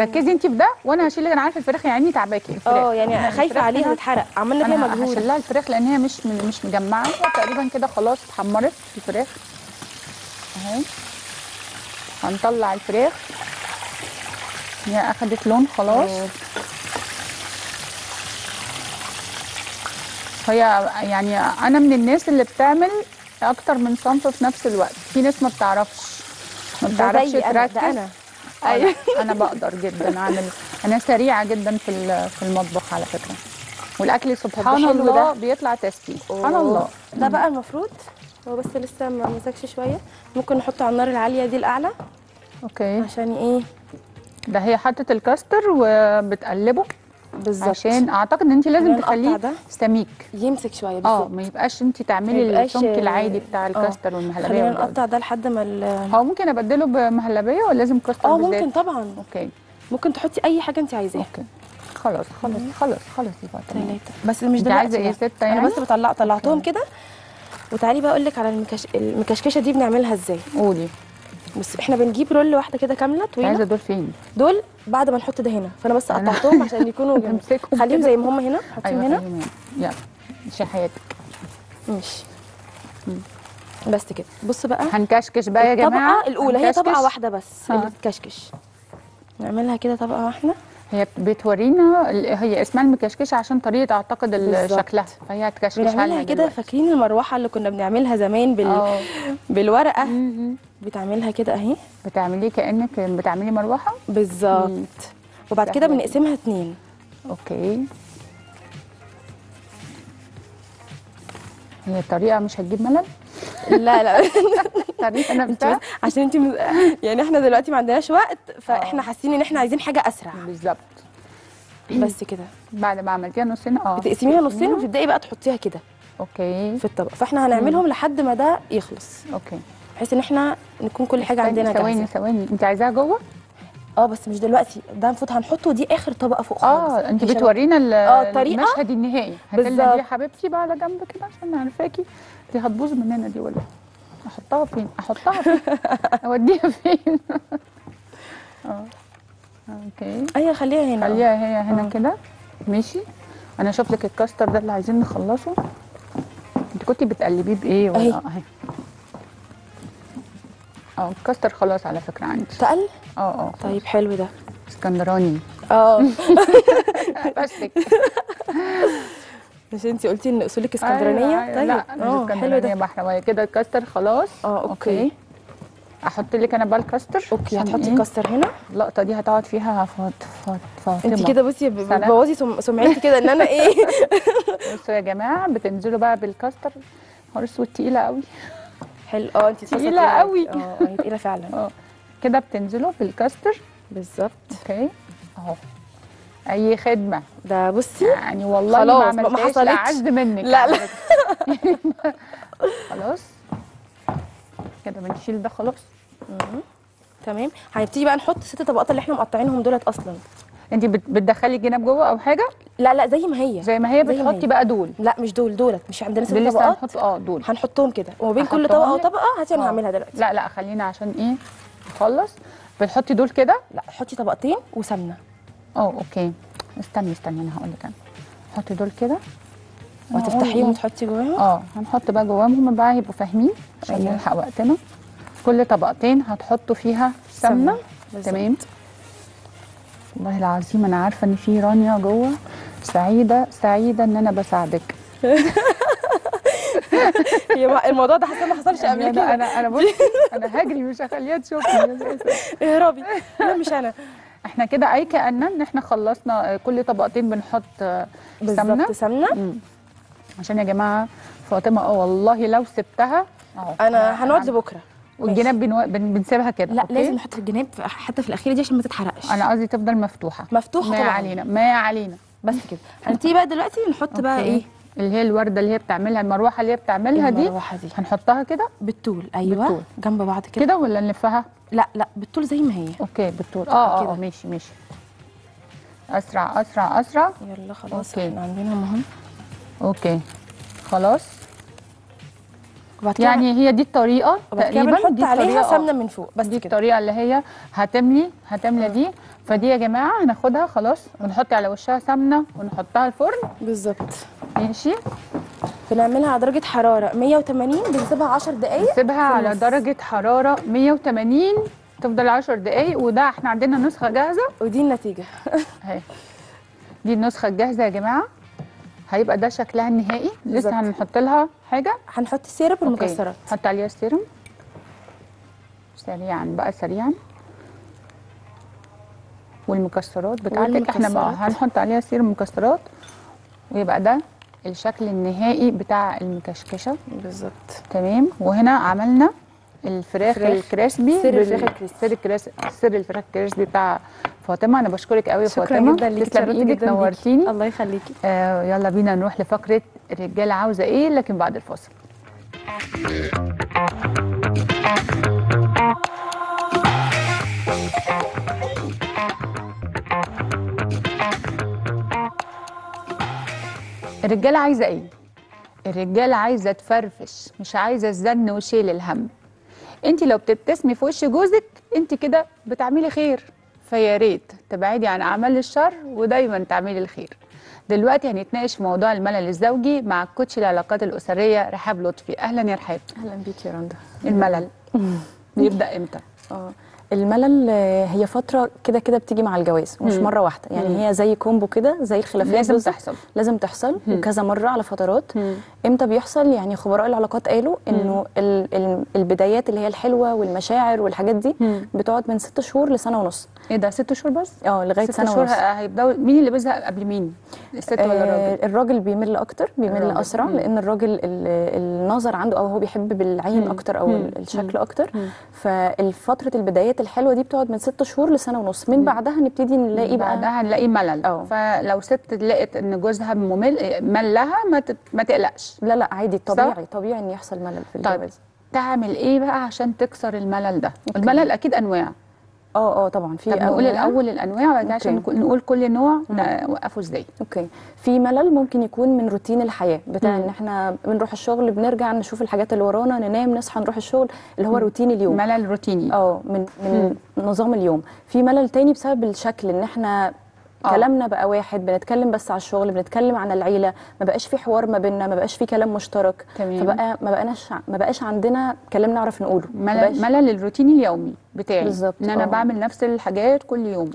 ركزي انت في ده وانا هشيل. انا عارفه الفراخ يا عيني تعباكي. يعني خايفه عليها تتحرق، عملنا فيها مجهود. هشيلها الفراخ لان هي مش مجمعه تقريبا كده، خلاص اتحمرت الفراخ اهي. هنطلع الفراخ، هي اخدت لون خلاص. هي يعني انا من الناس اللي بتعمل اكتر من صنف في نفس الوقت، في ناس ما بتعرفش تركز. أنا بقدر جدا أعمل، أنا سريعة جدا في المطبخ على فكرة، والأكل سبحان الله بيطلع تسبيك. سبحان الله. ده بقى المفروض هو بس لسه ما مسكش شوية، ممكن نحطه على النار العالية دي الأعلى. أوكي، عشان إيه؟ ده هي حطت الكاستر وبتقلبه بالظبط، عشان أعتقد إن أنت لازم تخليه سميك يمسك شوية بالظبط. ما يبقاش أنت تعملي السمك العادي بتاع الكاستر والمهلبية. خلينا نقطع ده لحد ما هو ممكن أبدله بمهلبية ولا لازم كاستر بالذات؟ ممكن طبعا. أوكي، ممكن تحطي أي حاجة أنت عايزاها. أوكي خلاص خلاص خلاص خلاص يا فاطمة. 3 بس مش دلوقتي، عايزة إيه؟ 6 يعني. أنا بس طلعتهم كده. وتعالي بقى أقول لك على المكشكشة دي بنعملها إزاي. قولي. بس احنا بنجيب رول واحده كده كامله طويله. عايزه دول فين؟ دول بعد ما نحط ده هنا، فانا بس قطعتهم عشان يكونوا جنبهم. خليهم زي ما هم هنا، حطيهم هنا. يلا مشي حياتك. ماشي بس كده. بص بقى هنكشكش بقى يا جماعه. الطبقه الاولى هي طبقه واحده بس اللي بتكشكش، نعملها كده طبقه واحده. هي بتورينا، هي اسمها المكشكشه عشان طريقه اعتقد شكلها، فهي هتكشكشها لنا كده. فاكرين المروحه اللي كنا بنعملها زمان بالورقه؟ بتعملها كده اهي، بتعمليه كانك بتعملي مروحه بالظبط. وبعد كده بنقسمها 2. اوكي، هي الطريقه مش هتجيب ملل. لا لا طريقه انا بتاع عشان انت يعني احنا دلوقتي ما عندناش وقت، فاحنا حاسين ان احنا عايزين حاجه اسرع بالظبط. بس كده بعد ما عملتيها نصين بتقسميها نصين وبتبداي بقى تحطيها كده. اوكي، في الطبق. فاحنا هنعملهم لحد ما ده يخلص. اوكي، بحيث ان احنا نكون كل حاجه عندنا جاهزه. ثواني انت عايزاها جوه؟ بس مش دلوقتي، ده المفروض هنحطه، دي اخر طبقه فوق خالص. انت بتورينا المشهد النهائي. هتقلي دي يا حبيبتي بقى على جنب كده عشان عارفاكي دي هتبوظ مننا دي، ولا احطها فين؟ اوديها فين؟ اوكي، ايوه خليها هنا. خليها هي هنا كده. ماشي، انا اشوف لك الكاستر ده اللي عايزين نخلصه. انت كنتي بتقلبيه بايه ولا اهي؟ الكاستر خلاص على فكره عندي. تقل؟ طيب حلو، ده اسكندراني. بستك مش انت قلتي ان اصولك اسكندرانيه؟ أيوة. طيب لا اسكندرانيه بحراويه كده. الكاستر خلاص. اوكي، احط لك انا بقى الكاستر. اوكي، هتحطي الكاستر هنا. اللقطه دي هتقعد فيها فاطمه. انت كده بصي بتبوظي سمعتي كده ان انا ايه. بصوا يا جماعه، بتنزلوا بقى بالكاستر. هرس والتقيله قوي. حلو. انت تقيله قوي. هي تقيله فعلا. كده بتنزله بالكاستر بالظبط. اوكي اهو، اي خدمه ده. بصي يعني والله خلاص ما حصلتش، اعز منك لا لا خلاص كده بنشيل ده خلاص. تمام. هنبتدي بقى نحط ست طبقات اللي احنا مقطعينهم دولت اصلا. انت بتدخلي الجناب جوه او حاجه؟ لا لا زي ما هي زي ما هي بتحطي بقى دول. لا مش دول، دولت مش عندنا ست طبقات هنحط. دول هنحطهم كده وما بين كل طبقه وطبقه. هاتي انا هعملها دلوقتي. لا لا خلينا عشان ايه نخلص. بتحطي دول كده؟ لا حطي طبقتين وسمنه. اوكي استني انا هقول لك. انا حطي دول كده وهتفتحيهم وتحطي جواهم. هنحط بقى جواهم بقى يبقوا فاهمين عشان نلحق وقتنا. كل طبقتين هتحطوا فيها سمنه. تمام. والله العظيم انا عارفه ان في رانيا جوه سعيده ان انا بساعدك. الموضوع ده حاسه ما حصلش قبل كده. انا بصي انا هجري مش هخليها تشوفني. اهربي. لا مش انا. احنا كده اي كأننا ان احنا خلصنا. كل طبقتين بنحط سمنه عشان يا جماعه فاطمه والله لو سبتها انا هنقعد لبكره. والجناب بنسيبها كده. لا لازم نحط في الجناب حتى في الاخيره دي عشان ما تتحرقش. انا قصدي تفضل مفتوحه ما طبعا. ما علينا بس كده. هنبتدي بقى دلوقتي نحط بقى ايه اللي هي الورده اللي هي بتعملها، المروحه اللي هي بتعملها دي. المروحه دي هنحطها كده بالطول. ايوه بالطول. جنب بعض كده ولا نلفها؟ لا بالطول زي ما هي. اوكي بالطول. كده ماشي اسرع. يلا خلاص احنا عاملين المهم. اوكي خلاص. يعني هي دي الطريقه تقريبا. بنحط عليها سمنه من فوق بس. دي الطريقه اللي هي هتملى دي. فدي يا جماعه هناخدها خلاص ونحط على وشها سمنه ونحطها الفرن. بالظبط. ماشي. بنعملها على درجه حراره 180 بنسيبها 10 دقائق. بنسيبها على درجه حراره 180 تفضل 10 دقائق. وده احنا عندنا نسخه جاهزه ودي النتيجه اهي. دي النسخه الجاهزه يا جماعه. هيبقى ده شكلها النهائي. لسه هنحط لها حاجه. هنحط السيرب والمكسرات. هنحط عليها السيرم سريعا والمكسرات بتاعتك. احنا بقى هنحط عليها سيرم مكسرات ويبقى ده الشكل النهائي بتاع المكشكشه. بالظبط. تمام. وهنا عملنا الفراخ الكريسبي. سر الفراخ الكريسبي بتاع فاطمه. انا بشكرك قوي يا فاطمه. تسلم ايدك نورتيني. الله يخليكي. يلا بينا نروح لفقره الرجاله عاوزه ايه لكن بعد الفاصل. الرجاله عايزه ايه؟ الرجاله عايزه تفرفش، مش عايزه الزن وشيل الهم. انت لو بتبتسمي في وش جوزك انت كده بتعملي خير، فيا ريت تبعدي عن اعمال الشر ودايما تعملي الخير. دلوقتي هنتناقش في موضوع الملل الزوجي مع الكوتش العلاقات الاسريه رحاب لطفي. اهلا يا رحاب. اهلا بيكي يا رندا. الملل بيبدا امتى؟ الملل هي فتره كده بتيجي مع الجواز مش مره واحده، يعني هي زي كومبو كده زي الخلافات. لازم تحصل وكذا مره على فترات. امتى بيحصل؟ يعني خبراء العلاقات قالوا انه البدايات اللي هي الحلوه والمشاعر والحاجات دي بتقعد من 6 شهور لسنه ونص. ايه ده 6 شهور بس؟ لغايه 6 شهور. هيبداوا مين اللي بيزهق قبل مين؟ الست ولا الراجل؟ الراجل بيمل اكتر، بيمل اسرع. لان الراجل النظر عنده او هو بيحب بالعين اكتر او الشكل اكتر. فالفتره البدايات الحلوه دي بتقعد من 6 شهور لسنه ونص. من بعدها نبتدي نلاقي ملل. فلو ست لقت ان جوزها ممل ملها ما تقلقش. لا عادي طبيعي ان يحصل ملل في الجواز. طيب تعمل ايه بقى عشان تكسر الملل ده؟ أوكي. الملل اكيد انواع. طبعا في. نقول الاول الانواع ده عشان نقول كل نوع نوقفه ازاي. اوكي. في ملل ممكن يكون من روتين الحياه بتاع ان احنا بنروح الشغل بنرجع نشوف الحاجات اللي ورانا ننام نصحى نروح الشغل اللي هو روتين اليوم. ملل روتيني من نظام اليوم. في ملل تاني بسبب الشكل ان احنا كلامنا بقى واحد، بنتكلم بس على الشغل، بنتكلم عن العيله، ما بقاش في حوار ما بيننا، ما بقاش في كلام مشترك. تمام. فبقى ما بقاش عندنا كلام نعرف نقوله. ملل الروتين اليومي بتاعي. بالظبط. ان انا بعمل نفس الحاجات كل يوم.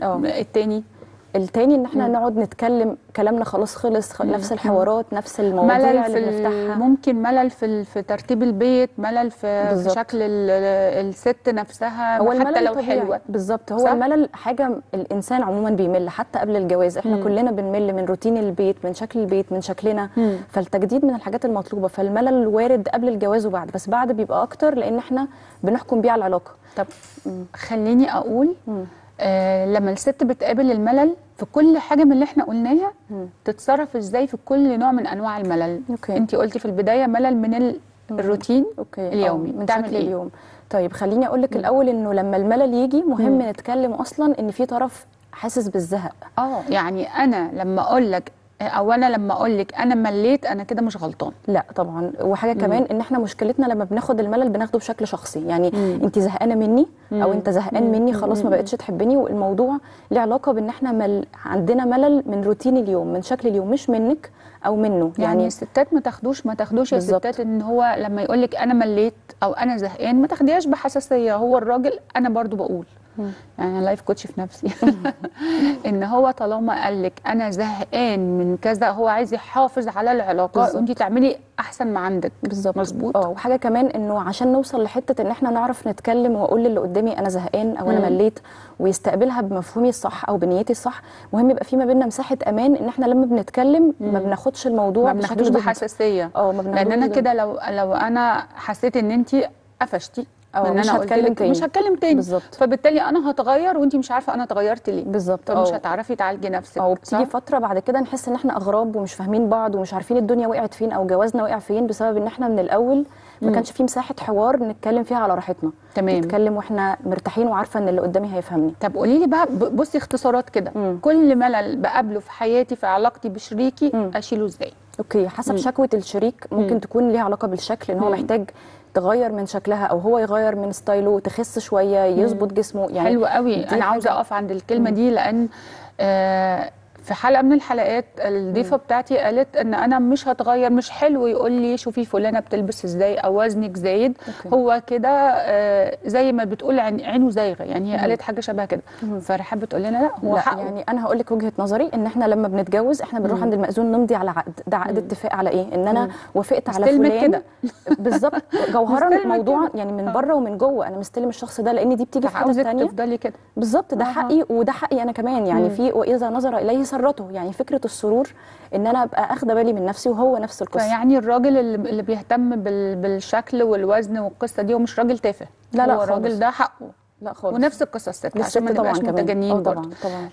التاني ان احنا نقعد نتكلم كلامنا خلاص خلص نفس الحوارات نفس المواضيع اللي بنفتحها. ممكن ملل في ترتيب البيت، ملل في شكل الست نفسها حتى لو حلوه. بالظبط. هو الملل حاجه الانسان عموما بيمل حتى قبل الجواز. احنا كلنا بنمل من روتين البيت، من شكل البيت، من شكلنا. فالتجديد من الحاجات المطلوبه. فالملل وارد قبل الجواز وبعد، بس بعد بيبقى اكتر لان احنا بنحكم بيه على العلاقه. طب خليني اقول لما الست بتقابل الملل في كل حاجه من اللي احنا قلناها تتصرف ازاي في كل نوع من انواع الملل. انت قلتي في البدايه ملل من الروتين اليومي من شكل اليوم. طيب خليني اقول لك الاول انه لما الملل يجي مهم نتكلم اصلا ان في طرف حاسس بالزهق. يعني انا لما اقول لك او انا لما اقول لك انا مليت انا كده مش غلطان، لا طبعا. وحاجه كمان ان احنا مشكلتنا لما بناخد الملل بناخده بشكل شخصي، يعني انت زهقانه مني او انت زهقان مني، خلاص ما بقتش تحبني. والموضوع له علاقه بان احنا عندنا ملل من روتين اليوم، من شكل اليوم، مش منك او منه. يعني الستات ما تاخدوش الستات ان هو لما يقول لك انا مليت او انا زهقان ما تاخديهاش بحساسيه. هو الراجل انا برضو بقول يعني انا لايف كوتش في نفسي ان هو طالما قال لك انا زهقان من كذا هو عايز يحافظ على العلاقه وانت تعملي احسن ما عندك. بالظبط، مظبوط. وحاجه كمان انه عشان نوصل لحته ان احنا نعرف نتكلم واقول للي قدامي انا زهقان او انا مليت ويستقبلها بمفهومي الصح او بنيتي الصح، مهم يبقى في ما بيننا مساحه امان ان احنا لما بنتكلم ما بناخدش الموضوع بحساسيه. لان انا كده لو انا حسيت ان انت قفشتي ان انا مش هتكلم تاني بالزبط. فبالتالي انا هتغير وانت مش عارفه انا اتغيرت ليه بالظبط، مش هتعرفي تعالجي نفسك. او بتيجي فتره بعد كده نحس ان احنا اغراب ومش فاهمين بعض ومش عارفين الدنيا وقعت فين او جوازنا وقع فين، بسبب ان احنا من الاول ما كانش في مساحه حوار نتكلم فيها على راحتنا. تمام، نتكلم واحنا مرتاحين وعارفه ان اللي قدامي هيفهمني. طب قولي لي بقى، بصي اختصارات كده، كل ملل بقابله في حياتي في علاقتي بشريكي اشيله ازاي؟ اوكي، حسب شكوه الشريك ممكن تكون ليها علاقه بالشكل، ان هو محتاج تغير من شكلها او هو يغير من ستايله، تخس شويه، يظبط جسمه. يعني حلو قوي، انا عاوزه اقف عند الكلمه دي لان في حلقه من الحلقات الضيفه بتاعتي قالت ان انا مش هتغير، مش حلو يقول لي شوفي فلانه بتلبس ازاي او وزنك زايد. هو كده زي ما بتقول عينه زايغه، يعني هي قالت حاجه شبه كده. فرحاب بتقول لنا لا، هو لا حقه. يعني انا هقول لك وجهه نظري ان احنا لما بنتجوز احنا بنروح عند المأذون نمضي على عقد، ده عقد اتفاق على ايه، ان انا وافقت على فلان بالظبط جوهرا الموضوع كدا. يعني من بره ومن جوه انا مستلم الشخص ده، لان دي بتيجي في حاجه ثانيه تفضلي كده بالظبط. ده حقي وده حقي انا كمان. يعني في واذا نظر إليه سرته، يعني فكرة السرور إن أنا أبقى أخذ بالي من نفسي، وهو نفس القصة. يعني الراجل اللي بيهتم بالشكل والوزن والقصة دي ومش راجل تافه، لا لا هو الراجل ده حقه، لا خالص. ونفس القصة الست، عشان ما نبقاش متجنين برضه. طبعا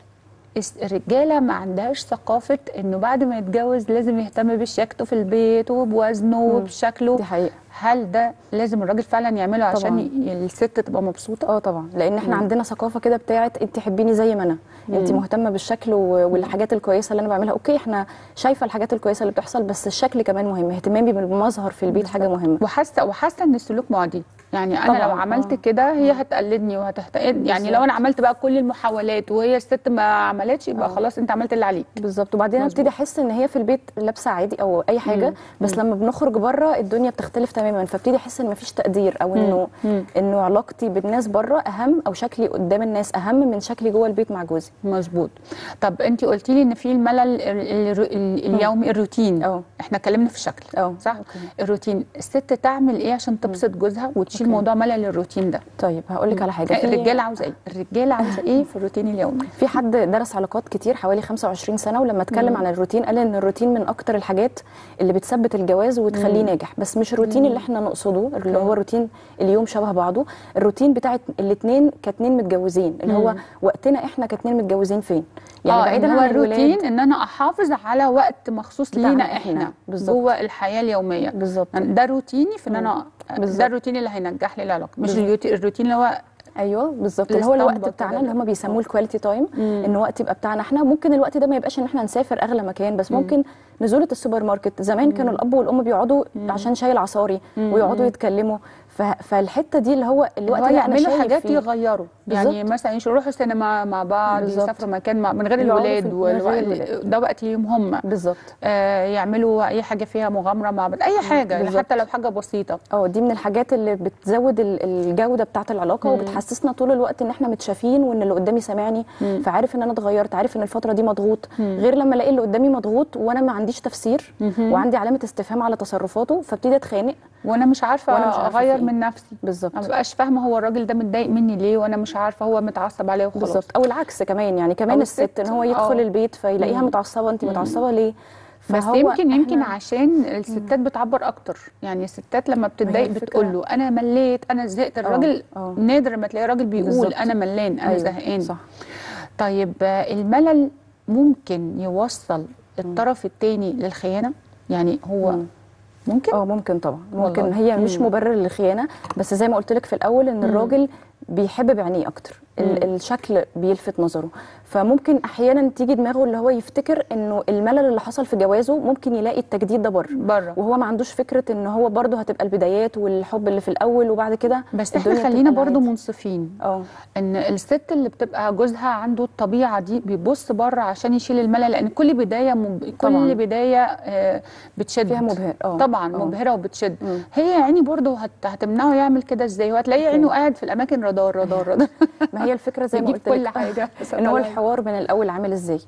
الرجالة ما عندهاش ثقافة إنه بعد ما يتجوز لازم يهتم بشياكته في البيت وبوزنه وبشكله. دي حقيقة. هل ده لازم الراجل فعلا يعمله عشان الست تبقى مبسوطه؟ طبعا، لان احنا عندنا ثقافه كده بتاعه انت حبيني زي ما انا، انت مهتمه بالشكل والحاجات الكويسه اللي انا بعملها. اوكي احنا شايفه الحاجات الكويسه اللي بتحصل، بس الشكل كمان مهم، اهتمامي بالمظهر في البيت حاجه مهمه. وحاسه ان السلوك معدي، يعني انا لو عملت كده هي هتقلدني وهتحتقدني. يعني لو انا عملت بقى كل المحاولات وهي الست ما عملتش يبقى خلاص انت عملت اللي عليك. بالظبط. وبعدين ابتدي احس ان هي في البيت لابسه عادي او اي حاجه، بس لما بنخرج بره الدنيا بتختلف تماما. فابتدي احس ان مفيش تقدير، او انه علاقتي بالناس بره اهم، او شكلي قدام الناس اهم من شكلي جوه البيت مع جوزي. مظبوط. طب انت قلتي لي ان في الملل اليومي الروتين، احنا اتكلمنا في الشكل صح؟ الروتين، الست تعمل ايه عشان تبسط جوزها وتشيل موضوع ملل الروتين ده؟ طيب هقول لك على حاجه، الرجاله عاوزه ايه؟ الرجاله عاوزه ايه في الروتين اليومي؟ في حد درس علاقات كتير حوالي 25 سنه، ولما اتكلم عن الروتين قال ان الروتين من اكتر الحاجات اللي بتثبت الجواز وتخليه ناجح. بس مش الروتين اللي احنا نقصده اللي هو روتين اليوم شبه بعضه، الروتين بتاع الاثنين كاتنين متجوزين، اللي هو وقتنا احنا كاتنين متجوزين فين. يعني بعيدا عن الروتين ان انا احافظ على وقت مخصوص لينا احنا جوه الحياه اليوميه. بالظبط. يعني ده روتيني في ان انا ده الروتين اللي هينجح لي العلاقه، مش الروتين اللي هو ايوه بالظبط اللي هو الوقت بتاعنا اللي هم بيسموه الكواليتي تايم، ان وقت يبقى بتاعنا احنا. ممكن الوقت ده ما يبقاش ان احنا نسافر اغلى مكان، بس ممكن نزوله السوبر ماركت. زمان كانوا الاب والام بيقعدوا عشان شاي العصاري ويقعدوا يتكلموا. فالحته دي اللي هو الوقت اللي احنا شايفينه حاجات يغيروا. يعني مثلا يروحوا السينما مع بعض، يسافروا مكان من غير الولاد، ده وقت ليهم هم. بالظبط. يعملوا اي حاجه فيها مغامره مع بعض، اي حاجه بالزبط. حتى لو حاجه بسيطه. دي من الحاجات اللي بتزود الجوده بتاعه العلاقه وبتحسسنا طول الوقت ان احنا متشافين وان اللي قدامي سامعني، فعارف ان انا اتغيرت، عارف ان الفتره دي مضغوط، غير لما الاقي اللي قدامي مضغوط وانا ما عنديش تفسير وعندي علامه استفهام على تصرفاته، فابتدي اتخانق وانا مش عارفه اغير من نفسي. بالظبط. ما بقاش فاهمه هو الراجل ده متضايق مني ليه وانا مش عارفه هو متعصب عليا وخلاص. بالظبط. او العكس كمان، يعني كمان الست ان هو يدخل البيت فيلاقيها متعصبه، انت متعصبه ليه؟ بس يمكن عشان الستات بتعبر اكتر، يعني الستات لما بتتضايق بتقول له انا مليت، انا زهقت. الراجل نادر ما تلاقي راجل بيقول بالزبط. انا ملان، انا زهقان. صح. طيب الملل ممكن يوصل الطرف الثاني للخيانه، يعني هو ممكن؟ ممكن طبعا، ممكن والله. هي مش مبرر للخيانه، بس زي ما قلت لك في الاول ان الراجل بيحب بعينيه اكتر، الشكل بيلفت نظره، فممكن احيانا تيجي دماغه اللي هو يفتكر انه الملل اللي حصل في جوازه ممكن يلاقي التجديد ده بره، وهو ما عندوش فكره ان هو برده هتبقى البدايات والحب اللي في الاول وبعد كده. بس احنا خلينا برده منصفين، ان الست اللي بتبقى جوزها عنده الطبيعه دي بيبص بره عشان يشيل الملل، لان كل بدايه كل بدايه بتشد فيها مبهر. طبعا مبهره وبتشد. هي عيني برده هتمنعه يعمل كده ازاي؟ وهتلاقي عينه قاعد في الاماكن رادار. ما هي الفكره زي ما قلت لك ان هو الحوار من الاول عامل ازاي.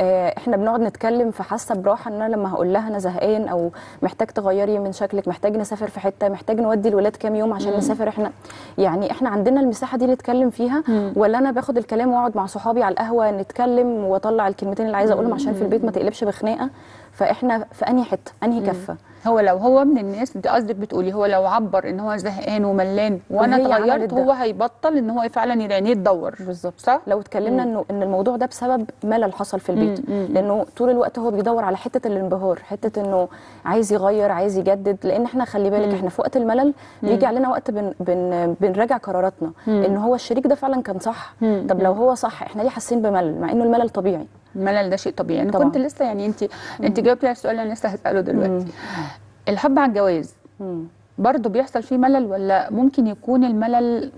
احنا بنقعد نتكلم فحاسه براحه ان انا لما هقول لها انا زهقان او محتاج تغيري من شكلك، محتاج نسافر في حته، محتاج نودي الولاد كام يوم عشان نسافر، احنا يعني احنا عندنا المساحه دي نتكلم فيها، ولا انا باخد الكلام واقعد مع صحابي على القهوه نتكلم واطلع الكلمتين اللي عايزه اقولهم عشان في البيت ما تقلبش بخناقه. فاحنا في انهي حته، انهي كفه؟ هو لو هو من الناس دي، قصدك بتقولي هو لو عبر ان هو زهقان وملان وانا اتغيرت، هو هيبطل ان هو فعلا يلاقيه تدور. بالظبط، صح. لو اتكلمنا انه ان الموضوع ده بسبب ملل حصل في البيت، لانه طول الوقت هو بيدور على حته الانبهار، حته انه عايز يغير، عايز يجدد. لان احنا خلي بالك احنا في وقت الملل بيجي علينا وقت بنراجع قراراتنا، ان هو الشريك ده فعلا كان صح. طب لو هو صح احنا ليه حاسين بملل مع انه الملل طبيعي؟ الملل ده شيء طبيعي. انا كنت لسه يعني انت جاوبتي على السؤال اللي لسه هساله دلوقتي. الحب على الجواز برضه بيحصل فيه ملل، ولا ممكن يكون الملل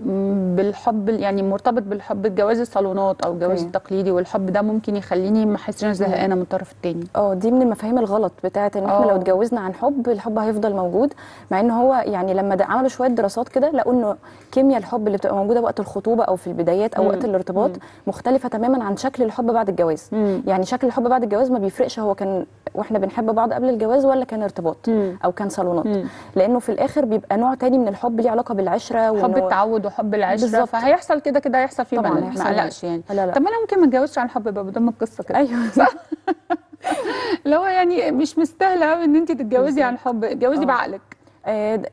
بالحب، يعني مرتبط بالحب، جواز الصالونات او الجواز التقليدي، والحب ده ممكن يخليني ما احسش انا زهقانه من الطرف الثاني؟ دي من المفاهيم الغلط بتاعه ان احنا لو اتجوزنا عن حب الحب هيفضل موجود، مع ان هو يعني لما عملوا شويه دراسات كده لقوا انه كيمياء الحب اللي بتبقى موجوده وقت الخطوبه او في البدايات او وقت الارتباط مختلفه تماما عن شكل الحب بعد الجواز. يعني شكل الحب بعد الجواز ما بيفرقش هو كان واحنا بنحب بعض قبل الجواز ولا كان ارتباط او كان صالونات، لانه في الاخر بيبقى نوع تاني من الحب ليه علاقه بالعشره، حب التعود وحب العشره. بالزبط. فهيحصل كده هيحصل فيه ملل، ما قلقش يعني. لا. طب انا ممكن ما اتجوزش عن حب بقى بدون القصه كده. ايوه صح. لو يعني مش مستاهله قوي ان انت تتجوزي عن حب، اتجوزي بعقلك.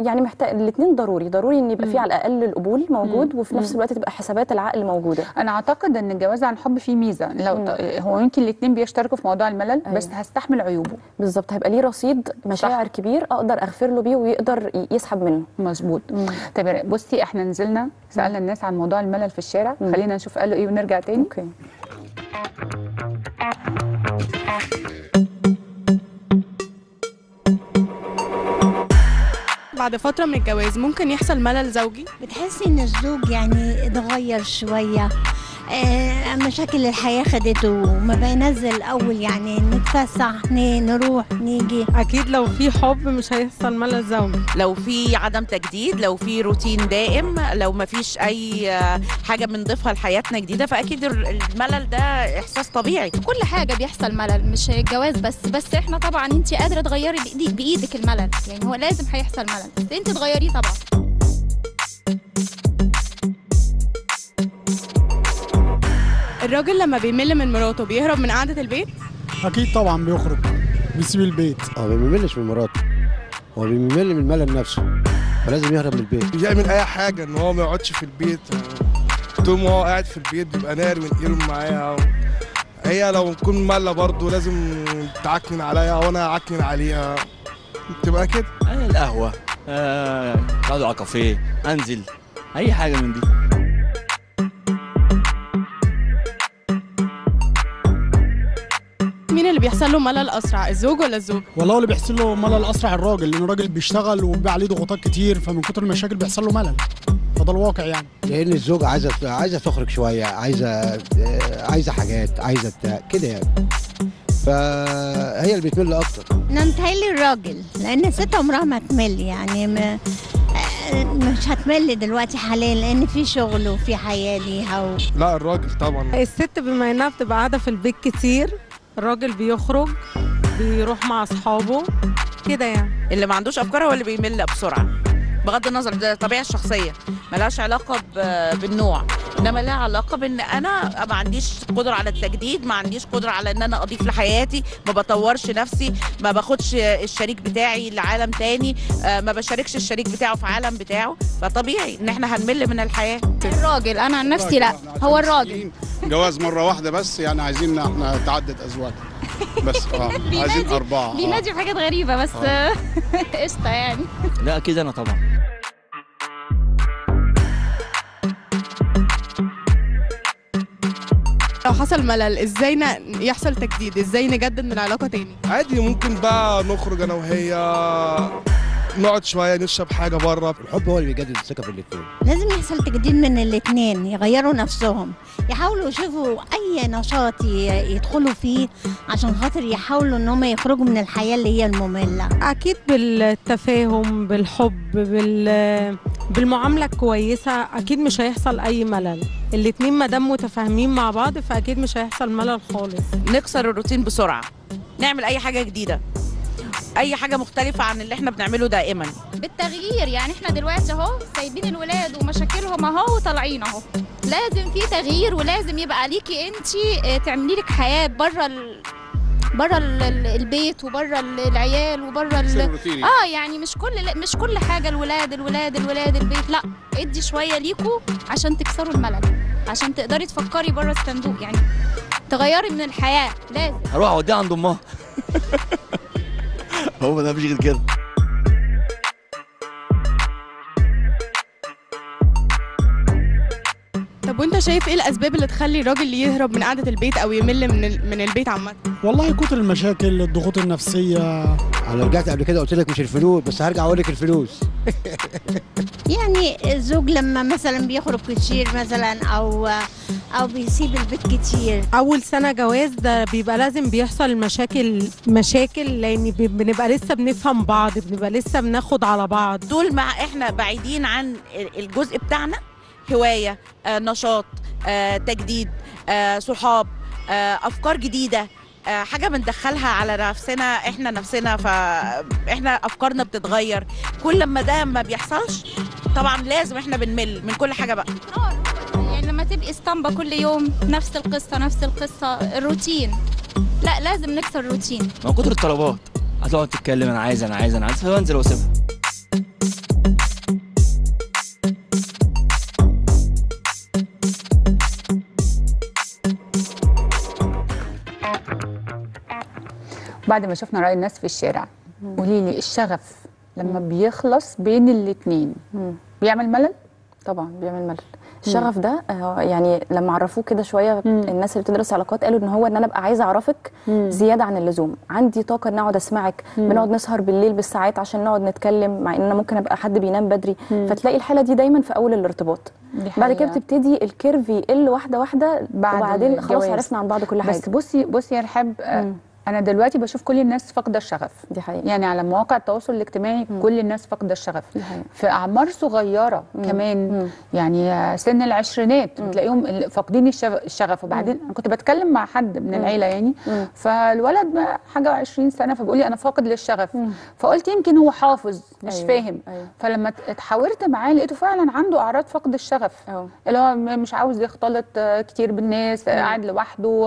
يعني محتاج الاثنين، ضروري ان يبقى في على الاقل القبول موجود، وفي نفس الوقت تبقى حسابات العقل موجوده. انا اعتقد ان الجواز عن حب فيه ميزه، لو هو يمكن الاثنين بيشتركوا في موضوع الملل، بس هستحمل عيوبه. بالظبط، هيبقى ليه رصيد مشاعر كبير اقدر اغفر له بيه ويقدر يسحب منه. مظبوط. طب بصي، احنا نزلنا سالنا الناس عن موضوع الملل في الشارع، خلينا نشوف قالوا ايه ونرجع تاني. اوكي. بعد فترة من الجواز ممكن يحصل ملل زوجي، بتحسي ان الزوج يعني اتغير شوية، مشاكل الحياة خدته وما بينزل اول، يعني نتفسح، نروح، نيجي. اكيد لو في حب مش هيحصل ملل زوجي، لو في عدم تجديد، لو في روتين دائم، لو ما فيش اي حاجة بنضيفها لحياتنا جديدة، فاكيد الملل ده احساس طبيعي. كل حاجة بيحصل ملل، مش الجواز بس احنا طبعا انت قادرة تغيري بايدك الملل، يعني هو لازم هيحصل ملل بس انت تغيريه طبعا. الراجل لما بيمل من مراته بيهرب من قعدة البيت؟ أكيد طبعًا، بيخرج، بيسيب البيت. هو ما بيملش من مراته، هو بيمل من الملل نفسه، فلازم يهرب من البيت. يعمل أي حاجة إن هو ما يقعدش في البيت، طول ما هو قاعد في البيت بيبقى نار من إيده معايا. هي لو تكون مالة برضه لازم تعكنن عليا وأنا أعكنن عليها، تبقى كده. القهوة، أقعد على كافيه، أنزل، أي حاجة من دي. مين اللي بيحصل له ملل اسرع، الزوج ولا الزوج؟ والله اللي بيحصل له ملل اسرع الراجل، لان الراجل بيشتغل وبيبقى عليه ضغوطات كتير، فمن كتر المشاكل بيحصل له ملل، فده الواقع يعني. لان الزوج عايزه تخرج شويه، عايزه حاجات، عايزه بتاع كده يعني، فهي اللي بتمل اكتر. انا متهيألي الراجل، لان الست عمرها ما تمل، يعني مش هتمل دلوقتي حاليا، لان في شغل وفي حياه ليها لا الراجل طبعا. الست بما انها بتبقى قاعده في البيت كتير، الراجل بيخرج، بيروح مع اصحابه كده يعني. اللي ما عندوش افكار هو اللي بيمل بسرعه، بغض النظر، ده طبيعه الشخصيه، ملهاش علاقه بالنوع. انما لها علاقه بان انا ما عنديش قدره على التجديد، ما عنديش قدره على ان انا اضيف لحياتي، ما بطورش نفسي، ما باخدش الشريك بتاعي لعالم تاني، ما بشاركش الشريك بتاعه في عالم بتاعه، فطبيعي ان احنا هنمل من الحياه. الراجل انا عن نفسي لا، هو الراجل جواز مره واحده بس، يعني عايزين احنا تعدد ازواج بس، عايزين 4. بينادي بحاجات غريبه بس قشطه يعني. لا كده انا طبعا. لو حصل ملل ازاي يحصل تجديد؟ ازاي نجدد من العلاقه تاني؟ عادي، ممكن بقى نخرج انا وهي، نقعد شويه، نشرب حاجه بره. الحب هو اللي بيجدد الثقه في الاثنين. لازم يحصل تجديد من الاثنين، يغيروا نفسهم، يحاولوا يشوفوا اي نشاط يدخلوا فيه عشان خاطر يحاولوا ان هم يخرجوا من الحياه اللي هي الممله. اكيد بالتفاهم، بالحب، بالمعامله الكويسه اكيد مش هيحصل اي ملل. الاثنين ما دام متفاهمين مع بعض فاكيد مش هيحصل ملل خالص. نكسر الروتين بسرعه، نعمل اي حاجه جديده، اي حاجه مختلفه عن اللي احنا بنعمله دائما. بالتغيير يعني احنا دلوقتي اهو سايبين الولاد ومشاكلهم اهو وطالعين اهو، لازم في تغيير، ولازم يبقى ليكي انتي تعملي لك حياه بره بره البيت وبره العيال وبره يعني مش كل حاجه الولاد البيت، لا ادي شويه ليكوا عشان تكسروا الملل، عشان تقدري تفكري بره الصندوق، يعني تغيري من الحياه. لازم اروح اوديها عند امها. هو ده مفيش غير كده. طب وانت شايف ايه الاسباب اللي تخلي الراجل يهرب من قعده البيت او يمل من البيت عامه؟ والله كتر المشاكل، الضغوط النفسيه. انا رجعت قبل كده قلت لك مش الفلوس، بس هرجع اقول لك الفلوس. يعني الزوج لما مثلا بيخرج كتير مثلا او بيسيب البيت كتير، اول سنه جواز ده بيبقى لازم بيحصل مشاكل لان بنبقى لسه بنفهم بعض، بنبقى لسه بناخد على بعض. طول ما احنا بعيدين عن الجزء بتاعنا، هوايه، نشاط، تجديد، صحاب، افكار جديده، حاجه بندخلها على نفسنا احنا نفسنا، فاحنا افكارنا بتتغير. كل لما ده ما بيحصلش طبعا لازم احنا بنمل من كل حاجه بقى. يعني لما تبقي اسطمبه كل يوم نفس القصه الروتين، لا لازم نكسر الروتين. ما كتر الطلبات هتقعد تتكلم انا عايز فانزل واسيبها. بعد ما شفنا رأي الناس في الشارع، قولي لي الشغف لما بيخلص بين الاتنين بيعمل ملل؟ طبعا بيعمل ملل. الشغف ده يعني لما عرفوه كده شويه الناس اللي بتدرس علاقات قالوا ان هو ان انا ابقى عايزه اعرفك زياده عن اللزوم، عندي طاقه ان اقعد اسمعك، بنقعد نسهر بالليل بالساعات عشان نقعد نتكلم، مع ان انا ممكن ابقى حد بينام بدري، فتلاقي الحاله دي دايما في اول الارتباط. بعد كده بتبتدي الكيرف يقل واحده واحده، وبعدين خلاص عرفنا عن بعض كل حاجه. بس بصي يا رحاب، أنا دلوقتي بشوف كل الناس فاقدة الشغف، دي حقيقة. يعني على مواقع التواصل الاجتماعي كل الناس فاقدة الشغف، دي حقيقة. في أعمار صغيرة كمان، يعني سن العشرينات بتلاقيهم فاقدين الشغف. وبعدين أنا كنت بتكلم مع حد من العيلة يعني، فالولد حاجة 20 سنة، فبيقول لي أنا فاقد للشغف، فقلت يمكن هو حافظ مش فاهم. فلما اتحاورت معاه لقيته فعلا عنده أعراض فقد الشغف، اللي هو مش عاوز يختلط كتير بالناس، قاعد لوحده،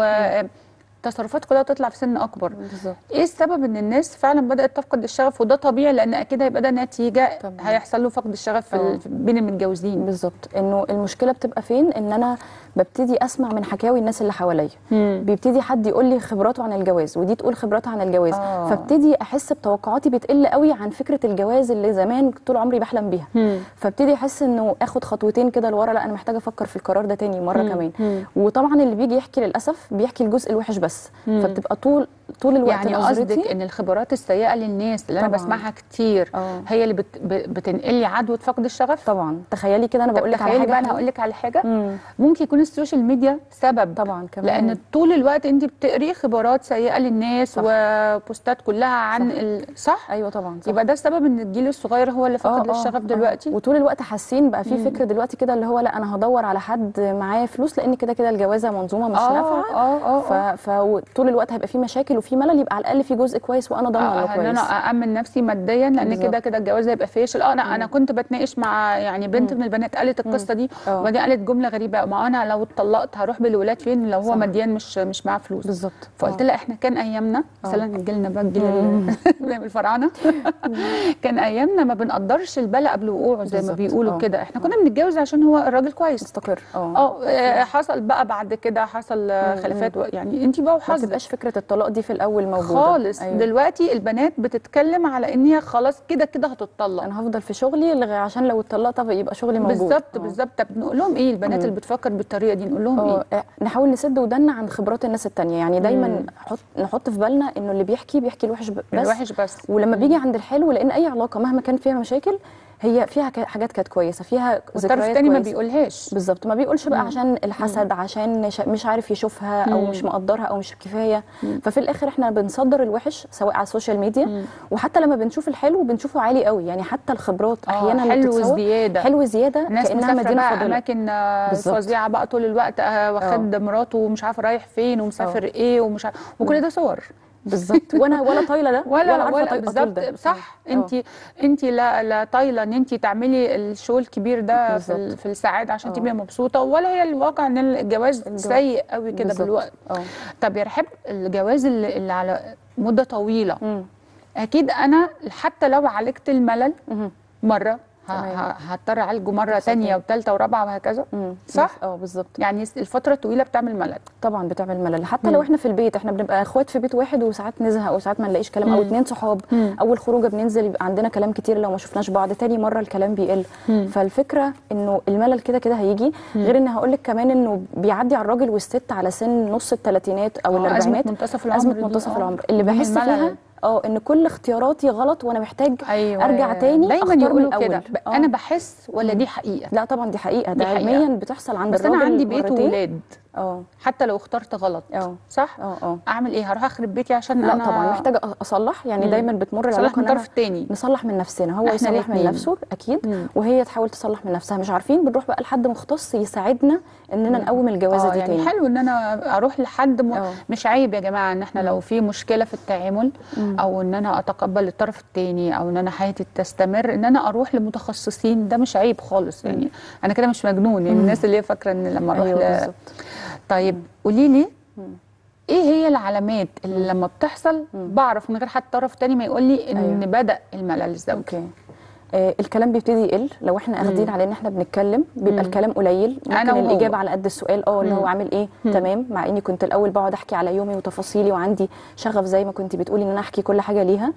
التصرفات كلها تطلع في سن اكبر. بالزبط. ايه السبب ان الناس فعلا بدات تفقد الشغف؟ وده طبيعي لان اكيد هيبقى ده نتيجه طبعا. هيحصل له فقد الشغف بين المتجوزين. بالظبط، انه المشكله بتبقى فين؟ ان انا ببتدي اسمع من حكاوي الناس اللي حواليا، بيبتدي حد يقول لي خبراته عن الجواز ودي تقول خبراتها عن الجواز، فابتدي احس بتوقعاتي بتقل قوي عن فكره الجواز اللي زمان طول عمري بحلم بيها، فابتدي احس انه اخد خطوتين كده لورا، لا انا محتاجه افكر في القرار ده تاني مره كمان. وطبعا اللي بيجي يحكي للاسف بيحكي الجزء الوحش بس، فبتبقى طول الوقت. يعني قصدك ان الخبرات السيئه للناس اللي طبعاً. انا بسمعها كتير هي اللي بتنقلي عدوى فقد الشغف. طبعا تخيلي كده، انا بقول لك على حاجه، انا هقول لك على حاجه ممكن يكون السوشيال ميديا سبب طبعا كمان، لان طول الوقت انت بتقري خبرات سيئه للناس، صح. وبوستات كلها عن صح ايوه طبعا، صح. يبقى ده السبب ان الجيل الصغير هو اللي فقد الشغف دلوقتي، وطول الوقت حاسين بقى في فكر دلوقتي كده اللي هو لا انا هدور على حد معايا فلوس، لان كده كده الجوازه منظومه مش نافعه، وطول الوقت هيبقى في مشاكل وفي ملل، يبقى على الاقل في جزء كويس وانا ضامنه انه كويس، انا أأمن نفسي ماديا، لان كده كده الجواز هيبقى فاشل. انا كنت بتناقش مع يعني بنت من البنات قالت القصه دي، وبعدين قالت جمله غريبه، ما انا لو اتطلقت هروح بالولاد فين لو هو ماديا مش معاه فلوس بالظبط. فقلت لها احنا كان ايامنا مثلا جيلنا بقى جيل الفراعنه كان ايامنا ما بنقدرش البلا قبل وقوعه زي ما بيقولوا كده، احنا كنا بنتجوز عشان هو الراجل كويس مستقر. حصل بقى بعد كده حصل خلافات يعني انت بقى وحظك، ما تبقاش فكره الطلاق دي في الاول موجوده خالص. دلوقتي البنات بتتكلم على ان هي خلاص كده هتتطلق، انا هفضل في شغلي عشان لو اتطلقت يبقى شغلي موجود. بالظبط. طب نقول لهم ايه البنات اللي بتفكر بالطريقه دي؟ نقول لهم ايه؟ نحاول نسد ودنا عن خبرات الناس الثانيه، يعني دايما نحط في بالنا انه اللي بيحكي الوحش بس. ولما بيجي عند الحلو، لان اي علاقه مهما كان فيها مشاكل هي فيها حاجات كانت كويسه، فيها ذكريات كويسه التاني ما بيقولهاش. بالظبط، ما بيقولش بقى عشان الحسد، عشان مش عارف يشوفها او مش مقدرها او مش كفايه. ففي الاخر احنا بنصدر الوحش سواء على السوشيال ميديا، وحتى لما بنشوف الحلو بنشوفه عالي قوي، يعني حتى الخبرات احيانا حلو زياده كانها مدينه فاضله، اماكن فظيعه بقى طول الوقت، واخد مراته ومش عارف رايح فين ومسافر ايه ومش عارف، وكل ده صور. بالظبط، وانا ولا طايله ده ولا عارفه بالظبط. صح، انت لا طايله ان انت تعملي الشو الكبير ده في السعاده عشان تبقي مبسوطه، ولا هي الواقع ان الجواز سيء قوي كده بالوقت. طب يا رحاب، الجواز اللي على مده طويله، اكيد انا حتى لو عالجت الملل مره هضطر اعالجه مره ثانيه وثالثه ورابعه وهكذا. صح. بالظبط، يعني الفتره الطويله بتعمل ملل. طبعا بتعمل ملل، حتى لو احنا في البيت، احنا بنبقى اخوات في بيت واحد وساعات نزهق وساعات ما نلاقيش كلام، او اتنين صحاب اول خروجه بننزل يبقى عندنا كلام كتير، لو ما شفناش بعض تاني مره الكلام بيقل. فالفكره انه الملل كده هيجي، غير ان هقول لك كمان انه بيعدي على الراجل والست على سن نص الثلاثينات او الاربعينات، ازمه منتصف العمر اللي بحس فيها ان كل اختياراتي غلط وانا محتاج ارجع تاني دايما يقولوا كده. انا بحس ولا دي حقيقه؟ لا طبعا دي حقيقه، ده علميا بتحصل عند الراجل. بس انا عندي بيت وولاد، حتى لو اخترت غلط. صح. اعمل ايه؟ هروح اخرب بيتي عشان لا طبعا محتاجه اصلح، يعني دايما بتمر العلاقه من طرف تاني، نصلح من نفسنا، هو يصلح من نفسه اكيد، وهي تحاول تصلح من نفسها. مش عارفين بنروح بقى لحد مختص يساعدنا اننا نقوم الجوازه دي تاني. يعني حلو ان انا اروح لحد مش عيب يا جماعه ان احنا لو في مشكله في التعامل، او ان انا اتقبل الطرف التاني، او ان انا حياتي تستمر، ان انا اروح لمتخصصين، ده مش عيب خالص. يعني انا كده مش مجنون، يعني الناس اللي هي فاكره ان لما اروح طيب قولي لي ايه هي العلامات اللي لما بتحصل بعرف من غير حتى طرف تاني ما يقول لي ان بدأ الملل الزوجي؟ الكلام بيبتدي يقل، لو احنا اخدين على ان احنا بنتكلم بيبقى الكلام قليل، ممكن الاجابه على قد السؤال، اللي هو عامل ايه، تمام، مع اني كنت الاول بقعد احكي على يومي وتفاصيلي وعندي شغف زي ما كنت بتقولي ان انا احكي كل حاجه ليها.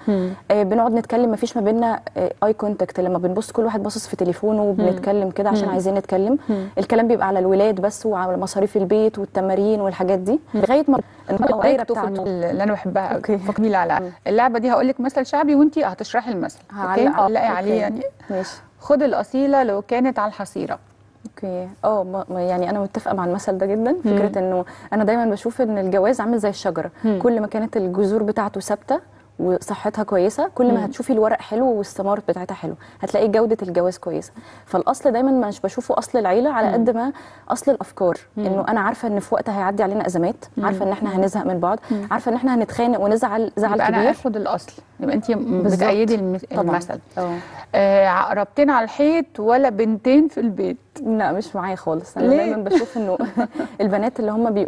بنقعد نتكلم، ما فيش ما بينا اي كونتاكت، لما بنبص كل واحد باصص في تليفونه وبنتكلم كده عشان عايزين نتكلم. الكلام بيبقى على الولاد بس وعلى مصاريف البيت والتمارين والحاجات دي، لغايه ما القرايه بتاعته اللي انا بحبها قوي. فكميل على اللعبه دي، هقول لك مثل شعبي وانت هتشرحي المثل. هنلاقي عليه يعني. ماشي. خد الأصيلة لو كانت على الحصيرة. اوكي. يعني انا متفقه مع المثل ده جدا، فكره انه انا دايما بشوف ان الجواز عامل زي الشجره، كل ما كانت الجذور بتاعته ثابته وصحتها كويسه، كل ما هتشوفي الورق حلو والثمار بتاعتها حلو، هتلاقي جوده الجواز كويسه. فالاصل دايما مش بشوفه اصل العيله على قد ما اصل الافكار، انه انا عارفه ان في وقت هيعدي علينا ازمات، عارفه ان احنا هنزهق من بعض، عارفه ان احنا هنتخانق ونزعل زعل كبير. انا اخد الاصل، يبقى انت بتأيدي المثل. عقربتين على الحيط ولا بنتين في البيت؟ لا مش معايا خالص، انا دايما بشوف انه البنات اللي هم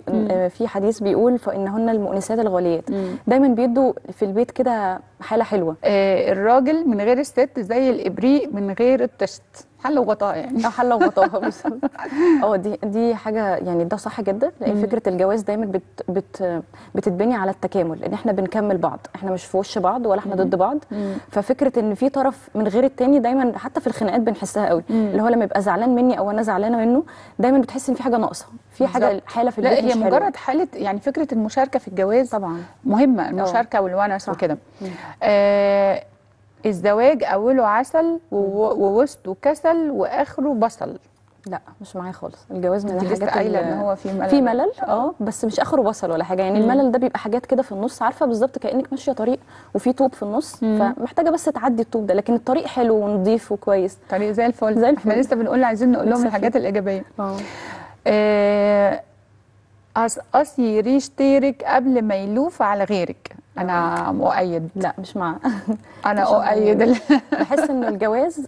في حديث بيقول فانهن المؤنسات الغاليات، دايما بيدوا في البيت كده حاله حلوه. الراجل من غير الست زي الابريق من غير الطشت، حله وغطاء يعني. حله وغطاء بالظبط. دي حاجه يعني ده صح جدا، لان فكره الجواز دايما بت بت بتتبني على التكامل، ان احنا بنكمل بعض، احنا مش في وش بعض ولا احنا ضد بعض. ففكره ان في طرف من غير التاني دايما حتى في الخناقات بنحسها قوي، اللي هو لما يبقى زعلان مني او انا زعلانه منه دايما بتحس ان في حاجه ناقصه، في حاجه حاله في البيت. لا هي مجرد حاله، يعني فكره المشاركه في الجواز طبعا مهمه، المشاركه والونس وكده. الزواج أوله عسل ووسطه كسل وآخره بصل. لا مش معايا خالص، الجواز من الحاجات قايله ان هو في ملل، في ملل بس مش اخره بصل ولا حاجه، يعني الملل ده بيبقى حاجات كده في النص، عارفه بالظبط كانك ماشيه طريق وفي طوب في النص، فمحتاجه بس تعدي الطوب ده، لكن الطريق حلو ونضيف وكويس، طريق زي الفل. احنا لسه بنقول عايزين نقول لهم الحاجات الايجابيه. قصي ريشتيرك قبل ما يلوف على غيرك. أنا مؤيد. لا مش مع أنا أؤيد. بحس إن الجواز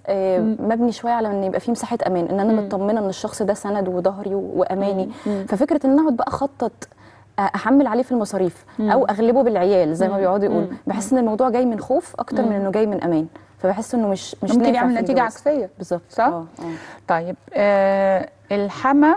مبني شوية على إن يبقى فيه مساحة أمان، إن أنا مطمنة إن الشخص ده سند وظهري وأماني. ففكرة إن أنا أقعد بقى أخطط أحمل عليه في المصاريف أو أغلبه بالعيال زي ما بيقعدوا يقولوا، بحس إن الموضوع جاي من خوف أكتر من إنه جاي من أمان، فبحس إنه مش ممكن يعمل نتيجة عكسية. بالظبط صح؟ طيب الحمى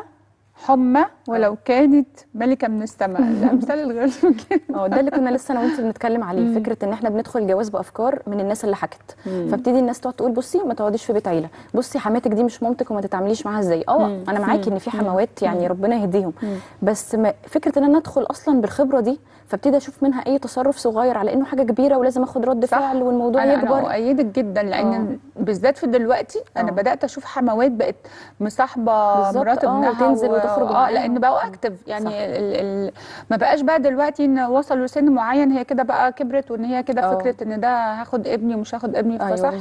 ولو كانت ملكة من السماء، الأمثال الغير ممكنة. ده اللي كنا لسه أنا وأنت بنتكلم عليه، فكرة إن إحنا بندخل الجواز بأفكار من الناس اللي حكت، فبتدي الناس تقعد تقول بصي ما تقعديش في بيت عيلة، بصي حماتك دي مش مامتك وما تتعامليش معاها إزاي. أنا معاكي إن في حموات يعني ربنا يهديهم، بس فكرة إن أنا أدخل أصلا بالخبرة دي، فابتدي أشوف منها أي تصرف صغير على إنه حاجة كبيرة ولازم آخد رد فعل والموضوع يكبر. أنا أؤيدك جدا، لأن بالذات في دلوقتي أنا بدأت أشوف حموات بقت مصاحبة مرات ابنها لان بقوا اكتف يعني ما بقاش بقى دلوقتي ان وصلوا لسن معين هي كده بقى كبرت وان هي كده فكره ان ده هاخد ابني ومش هاخد ابني. فصح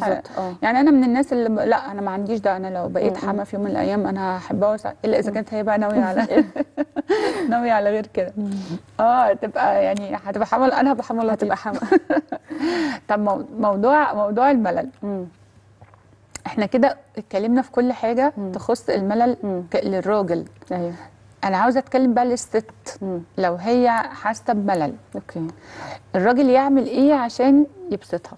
يعني انا من الناس اللي لا انا ما عنديش ده، انا لو بقيت حما في يوم من الايام انا هحبها الا اذا كانت هي بقى ناويه على ناويه على غير كده. تبقى يعني هتبقى حمل، انا هبقى حمل، هتبقى حمل. طب موضوع الملل، احنا كده اتكلمنا في كل حاجه تخص الملل للراجل. ايوه انا عاوزه اتكلم بقى للست لو هي حاسه بملل. اوكي الراجل يعمل ايه عشان يبسطها؟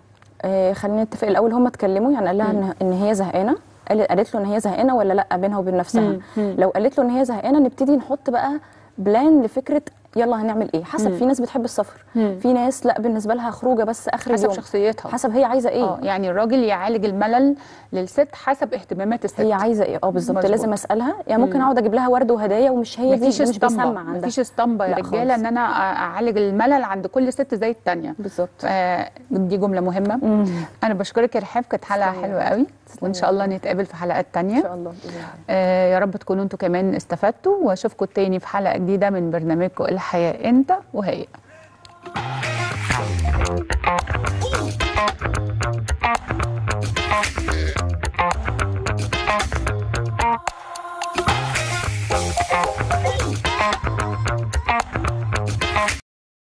خلينا نتفق الاول، هم اتكلموا يعني قال لها ان هي زهقانه، قالت له ان هي زهقانه ولا لا بينها وبين نفسها. لو قالت له ان هي زهقانه نبتدي نحط بقى بلان لفكره يلا هنعمل ايه، حسب في ناس بتحب السفر، في ناس لا بالنسبه لها خروجه بس اخر اليوم، حسب شخصيتها حسب هي عايزه ايه. يعني الراجل يعالج الملل للست حسب اهتمامات الست، هي عايزه ايه. بالظبط لازم اسالها، يعني ممكن اقعد اجيب لها ورد وهدايا ومش هي دي مش بتسمع عندها، مفيش اسطمبه يا رجاله ان انا اعالج الملل عند كل ست زي الثانيه. بالظبط دي جمله مهمه. انا بشكرك يا رحاب، كانت حلقه حلوه قوي، وان شاء الله نتقابل في حلقات ثانيه ان شاء الله. يا رب تكونوا انتوا كمان استفدتوا، واشوفكم تاني في حلقه جديده من برنامجكم الحياة أنت وهي.